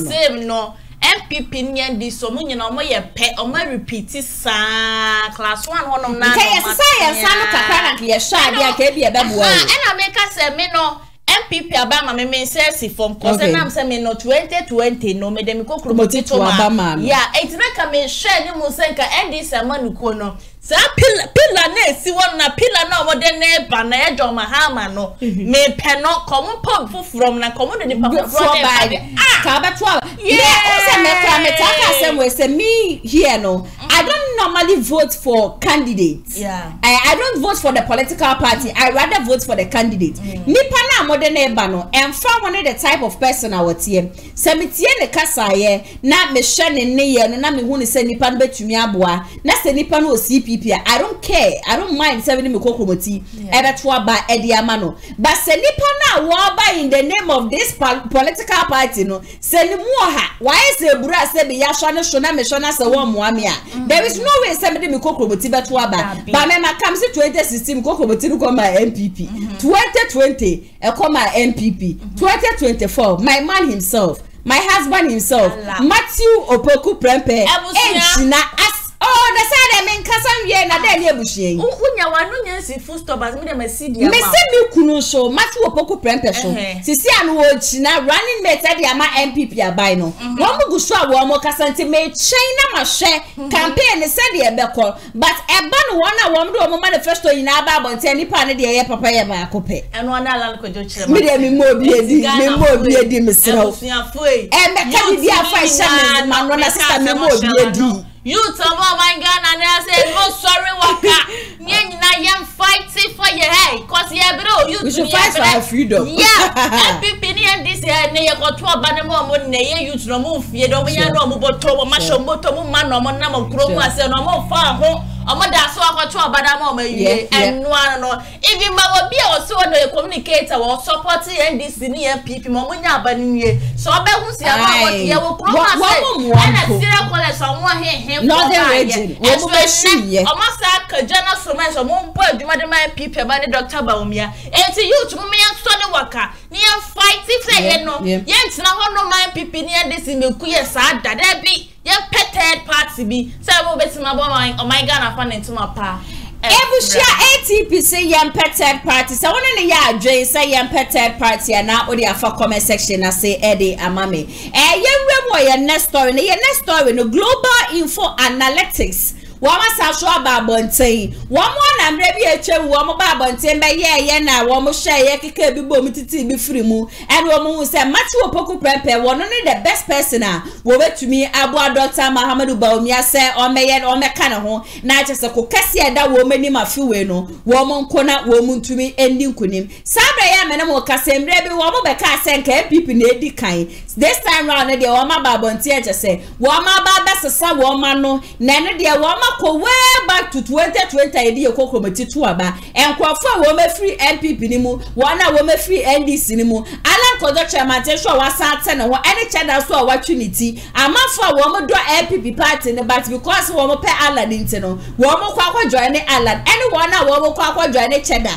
I M P P nyan di so mu nyina mo ye pe o ma repeat sa class one honom na. Ke ye say ye sa no kakara ke ye sha dia ke bi e be bo. Ah, e na make say me no M P P Abama me me say from concern am say me no twenty twenty no me dem ko kromoti to Abama. Yeah, e tin ka me share ni mo say ka N D C amanuko no. Sa pila pila na si won na pila na omo de na ba na e John Mahama no. Me pe no komo pom from na komo de pa from by. Ka ba twelve. Yeah, o say me kwa me taka say we say me here no. I don't normally vote for candidates. Yeah. I, I don't vote for the political party. I rather vote for the candidate. Nipana modern ebano and found one of the type of person I was here. Semitien the Casaye, not Michelle and Nay and Nami who is sending Pan Betumiabua, not sending Pano C P P. I don't care. I don't mind seven Mikokomoti, Edatwa by Eddie Amano. But Senipana Waba in the name of this political party, no, Senimuha. Why is the Bura Sebi Yashana Shona Meshana Sawa Muamia? There is no way somebody me cook roboti betwaba. But me ma come see twenty sixteen cook roboti no come my M P P. twenty twenty e come my M P P. twenty twenty-four my man himself, my husband himself, Matthew Opoku Prempe. Enti na as oh the side me nkasa wie na dey ebushie. Unkunya wanu nyansi full stop as me dey me see dia. Me see me kunu so Matthew Opoku Prempe so. Sisi anu o china running mate dey ama M P P abai no. Wo mu guso awo mo kasa nti me China ma share campaign said e be call but e ba no one awom do mo manifesto yin aba abon ti nipa ne de ye papa ye ba akopɛ eno ana Alan Kwadwo Kyerematen me de me mo bi edi me mo bi edi me srawo e me ka bi afa hye me no na sister me mo bi edi you tell my Ghana and I say no sorry waka nyina yam fighting for your hey cause you bro you to fight for our freedom yeah M P P ni N D C na ye ko to oba ne mo mo na ye youth no mo fie do mo ya no mo boto mo ma show boto mo ma no mo na mo kro mo ase no mo fa ho omo da so akoto oba da mo ma yie enu anu no even ma obi e o so no communicate we support N D C ni M P P mo mo nya aba ni ye so oba hu si ama wo ye wo kro mo ase ana sira kole so mo he Northern region. We must see. We must have Kajana Sumai. So we must do what the man people about the Doctor Bawumia. And the youth, we must start the worker. We must fight it. No, we must not no man people. We must not be sad. That be we petted party. Be so we must not be oh my God, I found it to my pa. Ebushia A T P say yam petted party. So one in the yard Jay say yam petted party and now only for comment section I say Eddie Amami. Eh yam we your next story. Your next story no Global Info Analytics. Wama saswa babonte. Wama na mrebi eche wama babonte mbe ye ye na wama share ye kike bibo mititi bifrimu. And wama who say Matthew Opoku Prempe one only the best person ah. Wowe to me abwa Doctor Mahamudu Bawumia say ome ye ome kana hon. Na chese kukasi eda wome ni mafiwe no. Wama nkona wama ntumi endi nkunim. Sabre ya menemo wakase mrebi wama beka asenke pipi ne edi kain. This time round edi wama babonte eche se. Wama babesasa wama no. Nene di wama ko way back to twenty twenty e di ekokometi to aba enkwafo wo me free M P P ni mu wana wo me free N D C ni mu Alan Kwadwo Kyerematen so wa sate ne ho ene cheda so wa twiniti amafo wo mo do M P P party ne but because wo mo pe Alan nti no wo mo kwa kwa join Alan ene wana wo mo kwa kwa join cheda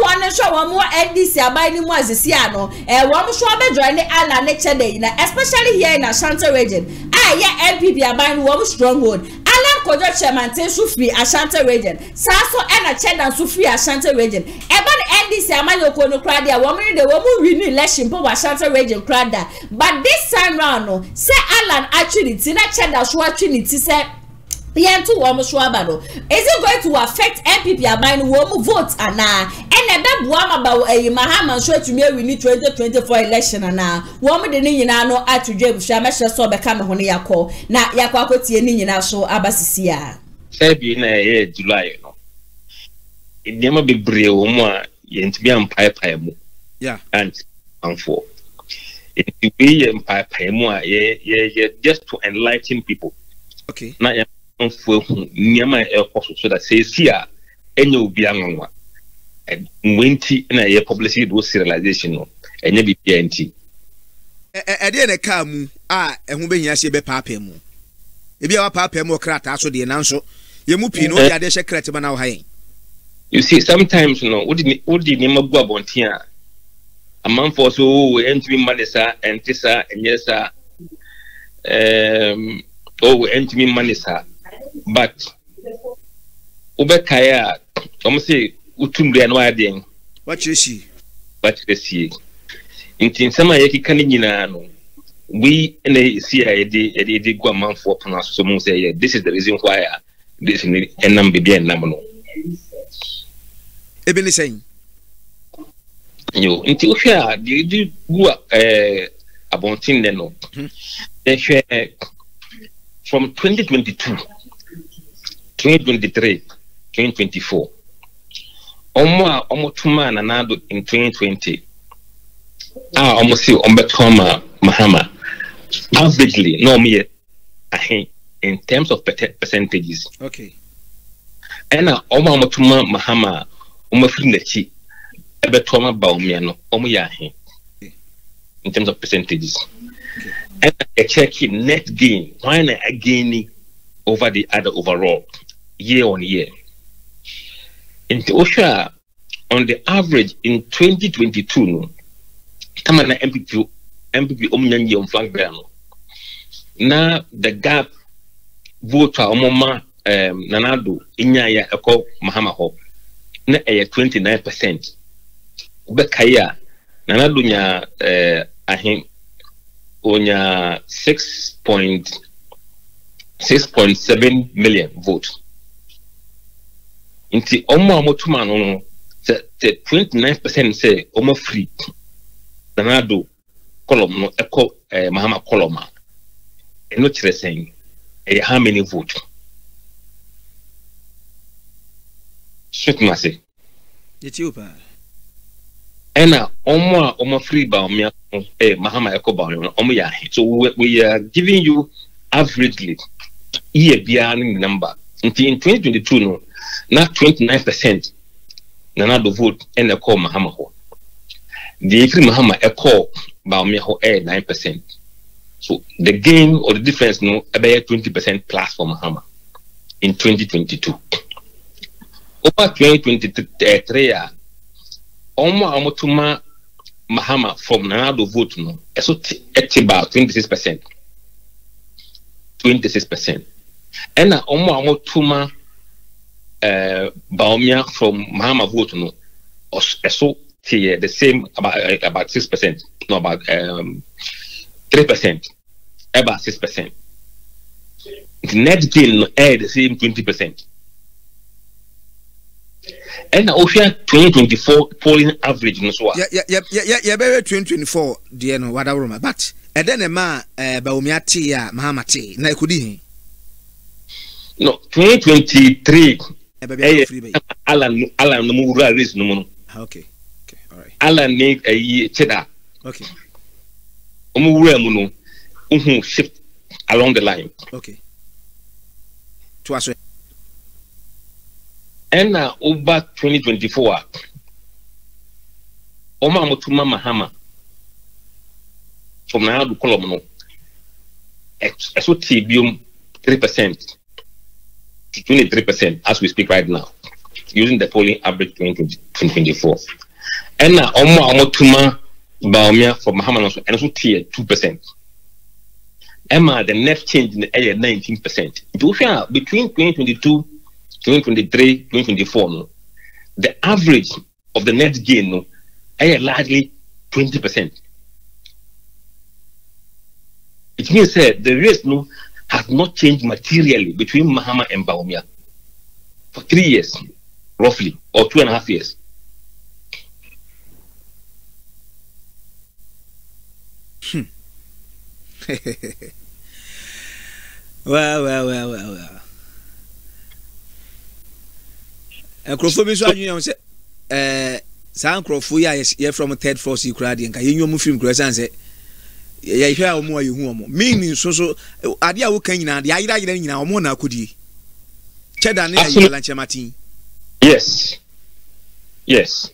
one show one more N D C abai ni mu asisiano eh wo mo so be join Alan ne cheda ina especially here in Ashanti region ah yeah M P P abai ni wo mo stronghold Alan Kwadwo Kyerematen Sufri Ashanti region. Saso ena Chedan Sufri Ashanti region. Eban N D C amayoko no krada. Woman the woman win election for Ashanti region krada. But this time round no, say Alan actually tina Chedan so actually say P M two Wamoshuabado. Is it going to affect M P P Abani Womu votes and na and a Wama about a Mahama show to me we need twenty twenty four election and now woman the Nina no at to James Shamasha so become a honey call. Now Yakoti Nina show Abasisia. Sabina July. It never be brave woman to be on pipe. Yeah, and for it to be in pipe, yeah, just to enlighten people. Okay. Now, for Niamma Air Force, so that says here, and you'll be a and twenty and a year publicity was serialization, and you'll be P N T. I didn't come, ah, and who be Yashi Papemo. If you are Papemo crat, also the announcer, you move Pino, the other secret of our high. You see, sometimes, you know, what did the name of Babontia? A month or so, we entry Madessa and Tessa and yes, sir. Um, oh, entry Manessa. But Ubekaya, I'm say Utumbrian Wading. What you see? What you see? Inti nsema yeki kani nina no. We in the C I D edi go man for pronounce so mo say this is the reason why this in enam bibia enam no. Ebeni saying. Yo, inti ofia di go eh abontin le no. From twenty twenty-two, twenty twenty-three, twenty twenty-four. Omo omo tuma na nado in twenty twenty. Ah, almost see Ombakoma Mahama. Averagely, no me in terms of percentages. Okay. And now Ombakoma Mahama, Omafinachi, Abakoma Baumiano, Omiahe in terms of percentages. And a check net gain, why not again over the other overall year on year? In the Osha, on the average in twenty twenty-two, no. Kamana M P P M P P omnyanyi omfangbe ano na the gap vote omoma um nanado inyaya eko Mahama ho na eh twenty-nine percent ubekaya nanado nya eh ahin onya six point six point seven million vote inti omwa motuma no the twenty-nine percent say omo free Nanado column no echo eh, Mahama column and not saying eh, how many votes. Shoot Masi. It's you, pa. Ena Oma Oma free ba Omia eh Mahama echo ba Omia. So we, we are giving you averagely year behind number. Until in twenty twenty-two no, not twenty-nine percent Nanado vote and echo Mahama ho. The Ekri Mahama echo by Omeho air nine percent. So the gain or the difference no about twenty percent plus for Mahama in twenty twenty two. Over twenty twenty three Oma Omotuma Mahama from Nanado vote no so at about twenty six percent. Twenty six percent. And Oma Omotuma uh Baumia from Mahama vote no so yeah, the same about uh, about six percent, no about um three percent, about six percent. The net gain air the same twenty percent. And the twenty twenty four polling average no so. Yeah, yeah, yeah, yeah, yeah, yeah. Very twenty twenty four. The no what I remember, but and then a ma uh, Bawumia ya Mahama tea. Na ikudi. No twenty twenty three. Alan Alan no more raise no more. Okay. Alan need a year cheddar. Okay. Umuremuno, umu shift along the line. Okay. To us. And now over twenty twenty four. Oma Mutuma Mahama from now to Colombo. Exotibium three percent to twenty three percent as we speak right now, using the polling average twenty twenty four. And now, Oma Omotuma Bawumia for Mahama and also tier two percent. Emma, the net change in the area nineteen percent. Between twenty twenty-two, twenty twenty-three, twenty twenty-four, no, the average of the net gain no, area largely twenty percent. It means that uh, the race no has not changed materially between Mahama and Bawumia for three years, roughly, or two and a half years. well, well, well, well, well. And Crofobis, you say, eh, San Crofoya is here from a third force Ukrainian. Can you move from Crescent? Yeah, you hear more you homo. Meaning, so, so, Adia Okina, the Ida in our Mona could ye? Cheddar Lanchamatin. Yes. Yes.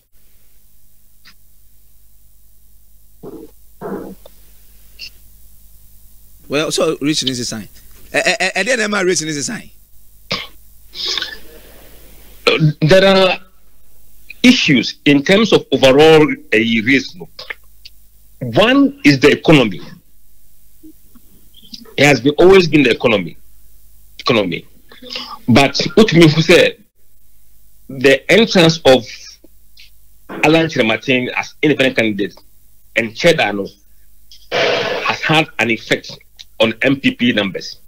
Well, so reaching is a sign. And then am I reaching is a sign? There are issues in terms of overall a reason. One is the economy. It has been, always been the economy, economy. But what we said, the entrance of Alan Kyerematen as independent candidate and Chedano has had an effect on M P P numbers.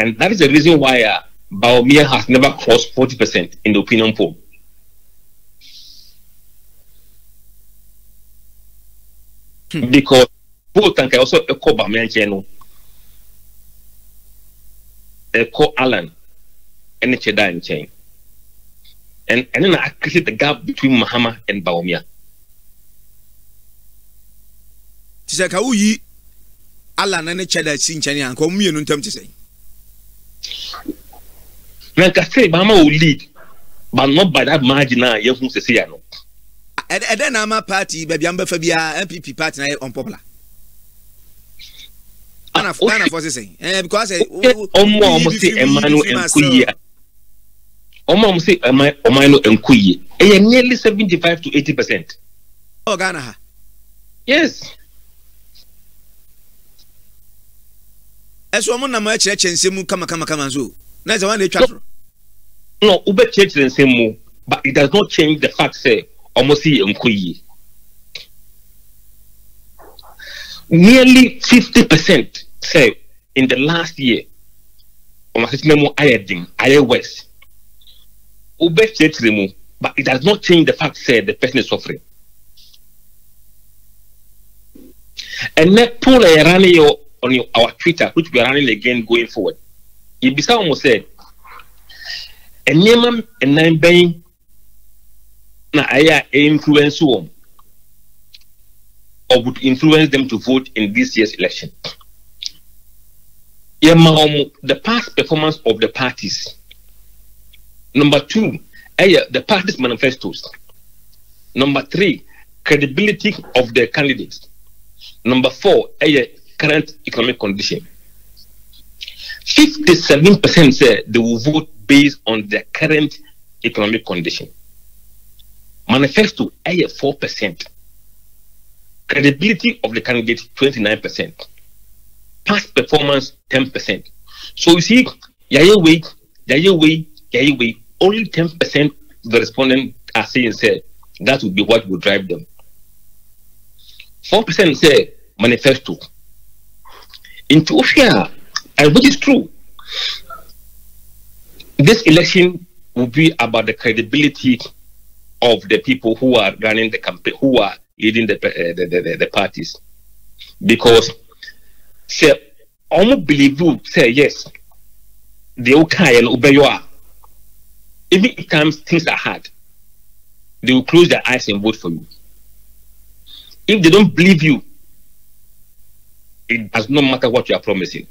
And that is the reason why uh, Bawumia has never crossed forty percent in the opinion poll. Hmm. Because both can also echo Bawumia Cheno, echo Alan, and Cheda and Chain. And then I created the gap between Mahama and Bawumia. Tisakauyi Alan and Cheda Sinchani and Komi and Untam to say. Like I say, Bama will lead, but not by that margin. You have to say, I know. And then I'm a party, baby, I'm a M P P party on popular. And I'm for the same. Because I almost say Emmanuel and Kuya. Almost say Emmanuel and Kuya. And nearly seventy-five to eighty percent. Oh, Ghana. Yes. As one number church and Simu Kama Kama Kamanzu. That's the one they chat. No, Uber church and Simu, but it does not change the fact, say, almost Mkuyi. Nearly fifty percent, say, in the last year, almost Memo Iodine, Iodine West. Uber church Simu, but it does not change the fact, say, the person is suffering. And that poll I ran your on your, our Twitter, which we are running again going forward. Ibisa almost said, and Yemen and nine bang na aya influence wom or would influence them to vote in this year's election. Yema the past performance of the parties. Number two, aya the parties' manifestos. Number three, credibility of the candidates. Number four, aya current economic condition. fifty-seven percent said they will vote based on their current economic condition. Manifesto, four percent. Credibility of the candidate, twenty-nine percent. Past performance, ten percent. So you see, yaye way, yaye way, yaye way, only ten percent of the respondents are saying said that would be what will drive them. four percent said manifesto. In Ethiopia, and which is true, this election will be about the credibility of the people who are running the campaign, who are leading the uh, the, the, the parties, because say almost believe you say yes, they will come and obey you. Even if times things are hard, they will close their eyes and vote for you. If they don't believe you, it does not matter what you are promising.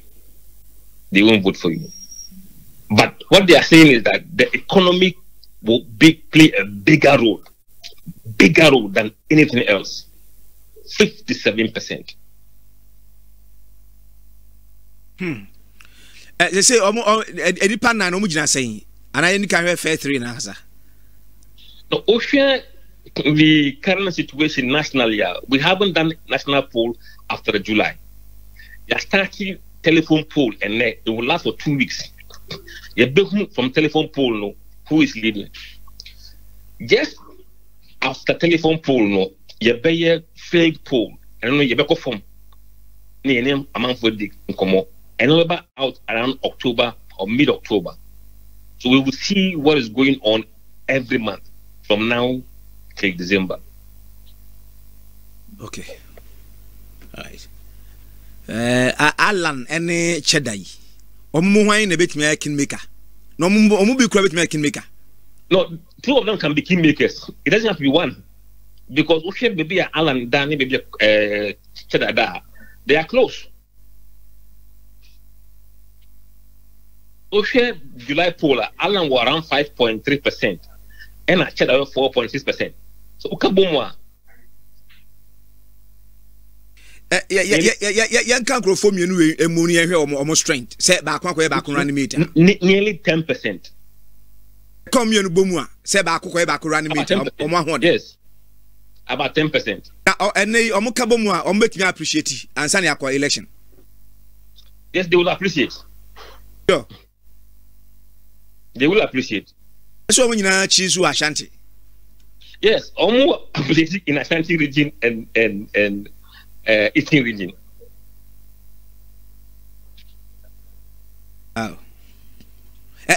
They won't vote for you. But what they are saying is that the economy will be, play a bigger role, bigger role than anything else. fifty-seven percent. Hmm. Uh, they say, um, um, any partner, no, you're not saying, and I can have fair three now, sir. No, Oshia, the current situation nationally, we haven't done national poll after July. They are starting telephone poll and it will last for two weeks. They build from telephone poll, no, who is leading? Just after telephone poll, no, you be a fake poll and you be confirm. Ni name amount for the come and over out around October or mid October. So we will see what is going on every month from now till December. Okay. All right. Uh, Alan any Chedai Omuhai ne bit me king maker. No Mumbo be crab me king maker. No, two of them can be king makers. It doesn't have to be one. Because Ushe baby Alan Danny baby uh Chedada, they are close. Ushe July Pola, Alan were around five point three percent and I Chedda four point six percent. So Ukabumwa. Yeah, yeah, yeah, yeah, yeah, yeah, yeah, nearly ten percent. Come you Bumwa, say back running yes. About ten percent. Now and they omukabumwa or make me appreciate it and sign your election. Yes, they will appreciate. Yeah. They will appreciate. So when you know cheese who are shanty. Yes, Omo populated in Ashanti region and and and uh, Eastern region. Oh.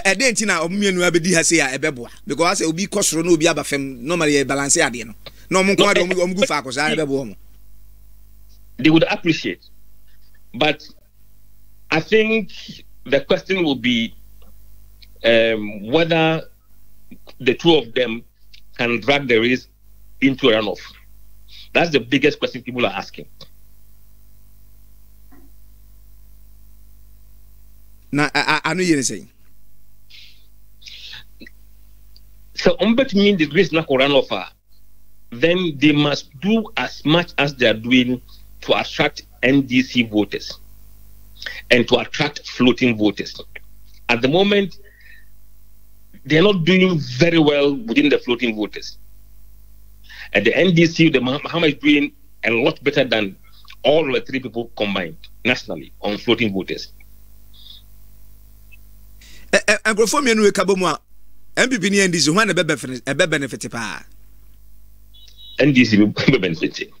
I didn't know Omuenu has here a beboa because I will be costro no be abafem normally a balance adiano. No more quite Omugufakos, I bebo. They would appreciate, but I think the question will be um, whether the two of them can drag the race into a runoff. That's the biggest question people are asking. Now, I, I, I know you're saying. So, um, but mean the race not a runoff, then they must do as much as they are doing to attract N D C voters and to attract floating voters. At the moment, they're not doing very well within the floating voters. At the N D C, the Mahama is doing a lot better than all the three people combined nationally on floating voters. And for me, Kabuma, M P P and N D C, one a benefit. N D C will benefit.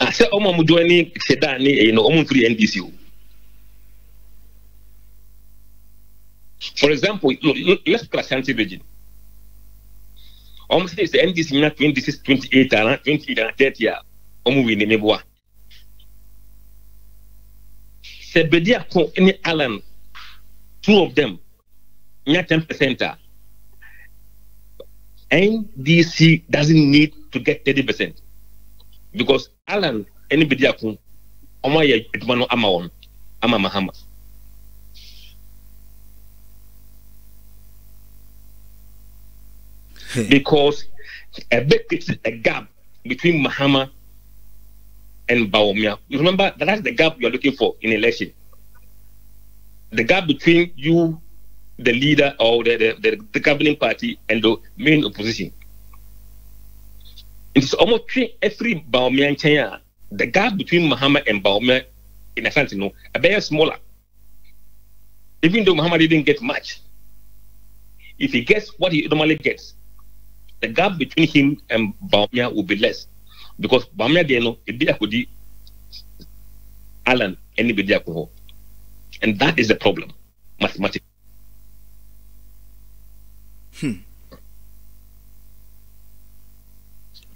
I said, Oma Mudoni, Sedani, you know, Omu free N D C. For example, look, let's look at Ashanti region. Almost it's the N D C not twenty-six, twenty-eight, twenty-eight, thirty. Omu we name boa. Said Bedia call any Alan, two of them, near ten percent. N D C doesn't need to get thirty percent. Because Alan, anybody I can, I'm a Edmano Amaon, I'm a Mahama. Because a big a gap between Mahama and Bawumia. You remember that's the gap you are looking for in election. The gap between you, the leader or the the, the, the governing party, and the main opposition. It's almost three every Bawumia China. The gap between Mahama and Bawumia in Ashanti, no, a bit smaller. Even though Mahama didn't get much, if he gets what he normally gets, the gap between him and Bawumia will be less, because Bawumia they know it be akudi Alan anybody akuho, and that is the problem mathematically. Hmm.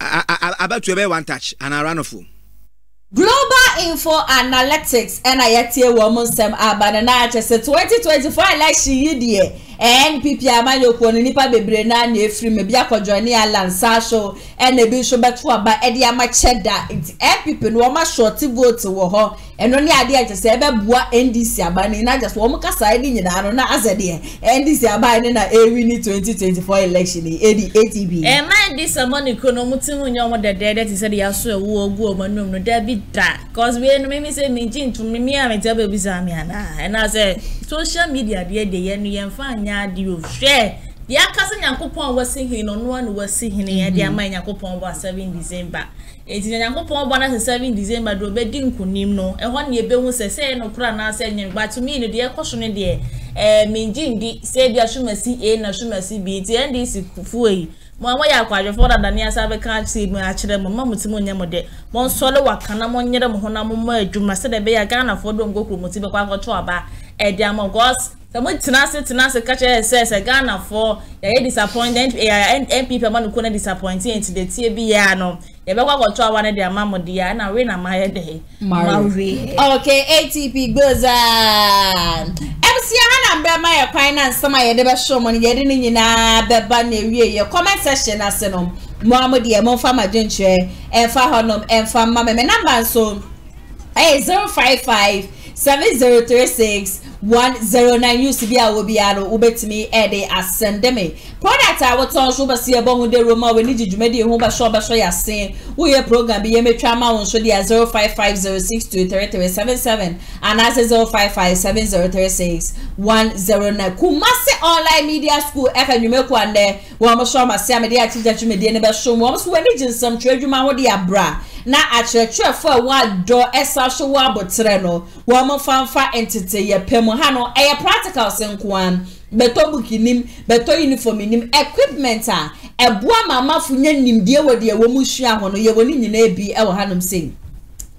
I I about to be one touch and I ran off. Global Info Analytics and I yet hear woman sem abanana chese twenty twenty four election year N P P amanyoku oni nipa bebre na na efri me bia kwadwani Alan Sasho and ebi nso beto aba e de ama cheda N P P no ma short vote wo ho eno ni ade a chese e be bua N D C abani na just wo mka sai ni nyina no na azede N D C abani na e win twenty twenty-four election eighty eighty B e man this money ko no mutimu nyomo de de de ti se de yaso e wo ogu o manum no David da cause we no me say me jin to me me am tell be biza me ana and I say social media dey dey yen yen fan nya di o hwe dia kasa nyankopon wa se hin no no an wa se hin ya dia man nyankopon ba seven December e ti nyankopon ba na seven December do be di nkunim no e ho na e be hu se se no kra na se nyen gba to me no de koso no de eh me jin di se dia shumasi a na shumasi b ti and this kufu e mo mo ya kwaje for da nia sa be kan ti mu a kire mo mamutimo nya mo de mo nsole wa kana mo nyere mo hona mo ma adwuma se de be ya Ghana for do ngokru mo ti be kwa kwato aba e dia mo gos the mo tinase tinase ka che se se Ghana for ya disappointment M P pe man ko na disappointment de tie bi ya no ya be kwa kwato aba na de amamo de ya na we na ma ye de mawe okay A T P gozan see how number my finance some I never show money you didn't you na beba na wie your comment section asenom Muhammadu e mo fa madwentwe e fa honom e fa ma me number so eh zero five five seven zero three six one zero nine used to be I will be out of me and they are sending me product I will talk over see a bone the room we need you made you home by show by show you saying we a program be a me trauma on show the zero five five zero six two three three seven seven and as a zero five five seven zero three six one zero nine Kumasi Online Media School F M you make one there well I'm sure my Sam idea teacher you made the never show once when it's in some trade you man what they are bra na achweche for what door esa show wa botreno wo mo fanfa entity ye pemu ha no e practical senkoan beto buki nim, beto uniform nim, equipment a ebua mama funye nim die wo de wo musua ho no ye woni nyina bi e wo hanom sing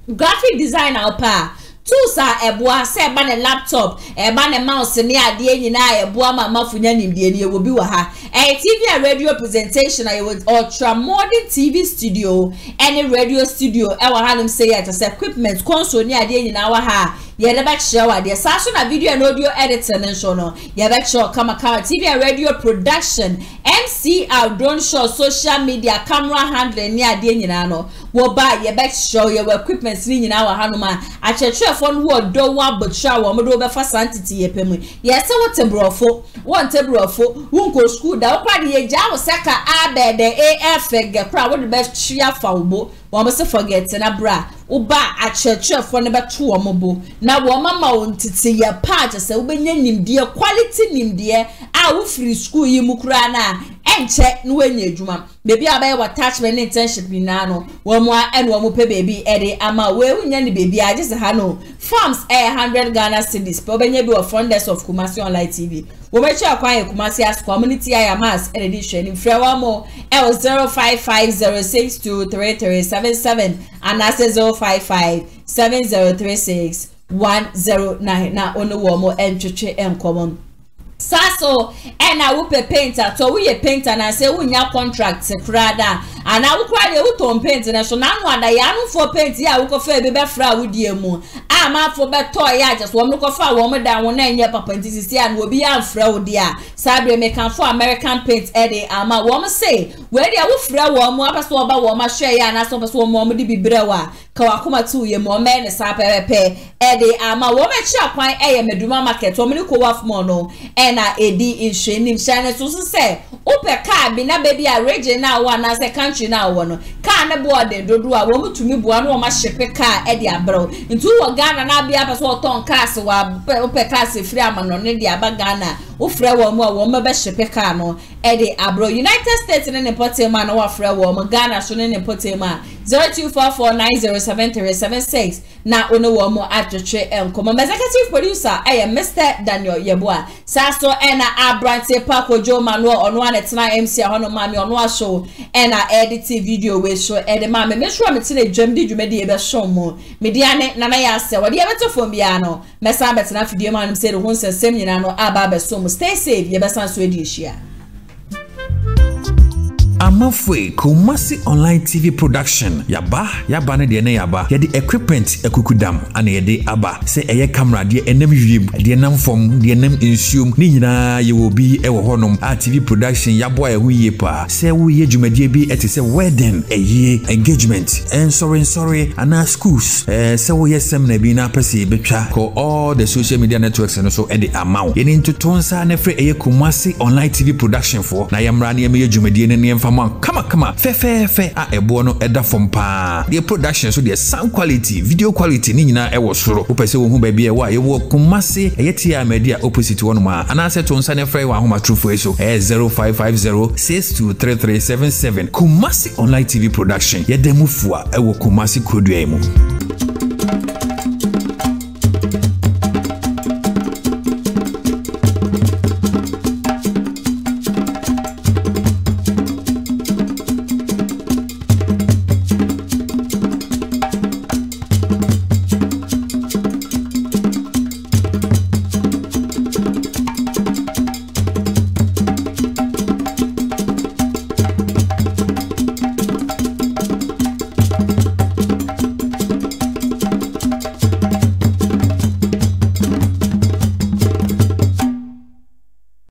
graphic designer opa tools a ebua se ba ne laptop e ba ne mouse ne ade nyina ebua mama funye nim die ne wo bi wo ha e T V and radio presentation a with ultra modern T V studio and radio studio e wo hanom say it as equipment console ne ade nyina wo ha. Yeah, the back show idea. Sasso na video and audio editing and show no. Yeah, back show camera, T V and radio production, M C R drone show, social media, camera handling. Yeah, di nina no. We buy yeah back show yeah equipment ni nina wa hanuma. Ache true phone wo do wa but show wa modo be fast entity ye pemu. Yeah, say what tembrofo, what tembrofo. Won go school da o kwa di ye ja wo seka abede A F ge kwa wo the best chia fa obo. We must forget na bra. Uba a church for number two or mobile. Now, one mamma to see your part as a woman named dear quality name dear. I will free school you mukrana and check no when you juma. Baby, I bear attachment intention be nano. One more and one mupe baby Eddie. I'm aware when any baby. I just hano farms a hundred Ghana cities. Probably be a funders of Kumasi Online T V. We make sure acquire Kumasi as community. I am as an edition in Frewamo L zero five five zero six two three three seven seven and as a zero. five five seven zero three six one zero nine na ono womo entry and common sasso and I will pay painter so we a painter and I say we have contracts rather and I will cry the autumn paint national one I am for paint yeah we could baby fra with you moon I'm out for better toy I just want to go for woman down one and your papa and this is here and will be out for dear sabre make for American paint Eddie I'm a woman say where they will throw one more pass over one my share and I saw us one more be brewer Kawakuma tu ye mo men sapepe ede ama wo me chi akwan eye meduma market wo me ko wafmo no e na edi inshwenim shane so se ope car bi na baby a regional one na se country na wo no car na board dodo a wo mutumi boa no wo ma shepe car ede abro ntu wo Ghana na bia pa so ton car se wa ope car se free ama no ne de aba Ghana wo frɛ wo mo a wo ma be shepe car no ede abro United States ne ne potema no wo frɛ wo mo Ghana so ne ne potema zero two four four nine zero seven three seven six na ono wo mo atwetwe enkomo executive producer eh Mister Daniel Yeboa saso eh na abrante pakojo manuel ono anetna M C hono mami ono aso eh na edit video we show eh de mami me sure me tele dwamdi dwamdi e be show mo media ne na na ya se wo de e beto fo bia no me sa betna fidie ma no se de hun sesem nyina no aba be so mo stay safe ye be san so edi hia Amafwe Kumasi Online T V production yaba yaba ne de na yaba ye de equipment ekukudam ana ye de aba se eye camera de enem yim de nam fom de nam insuom ni nyina ye obi e wo honum a T V production yabo e huye pa se wo ye dwumadie bi ete se wedding eye engagement and sorry sorry ana schools eh se wo ye sem na bi na pese betwa ko all the social media networks no so e de amount ye ni ntutonsa na fre eye Kumasi Online T V production for na yamra na ye dwumadie ne ne Faman, kama kama fefefe a ebo no eda fom pa the production so the sound quality video quality ni nyina e wo soro opese wo hu ba bia wa ye wo Kumasi e yeti media opposite one ma ana se to nsa ne frey wa homa true for eso e zero five five zero six two three three seven seven Kumasi Online T V production ye demufua e wo Kumasi kodua mu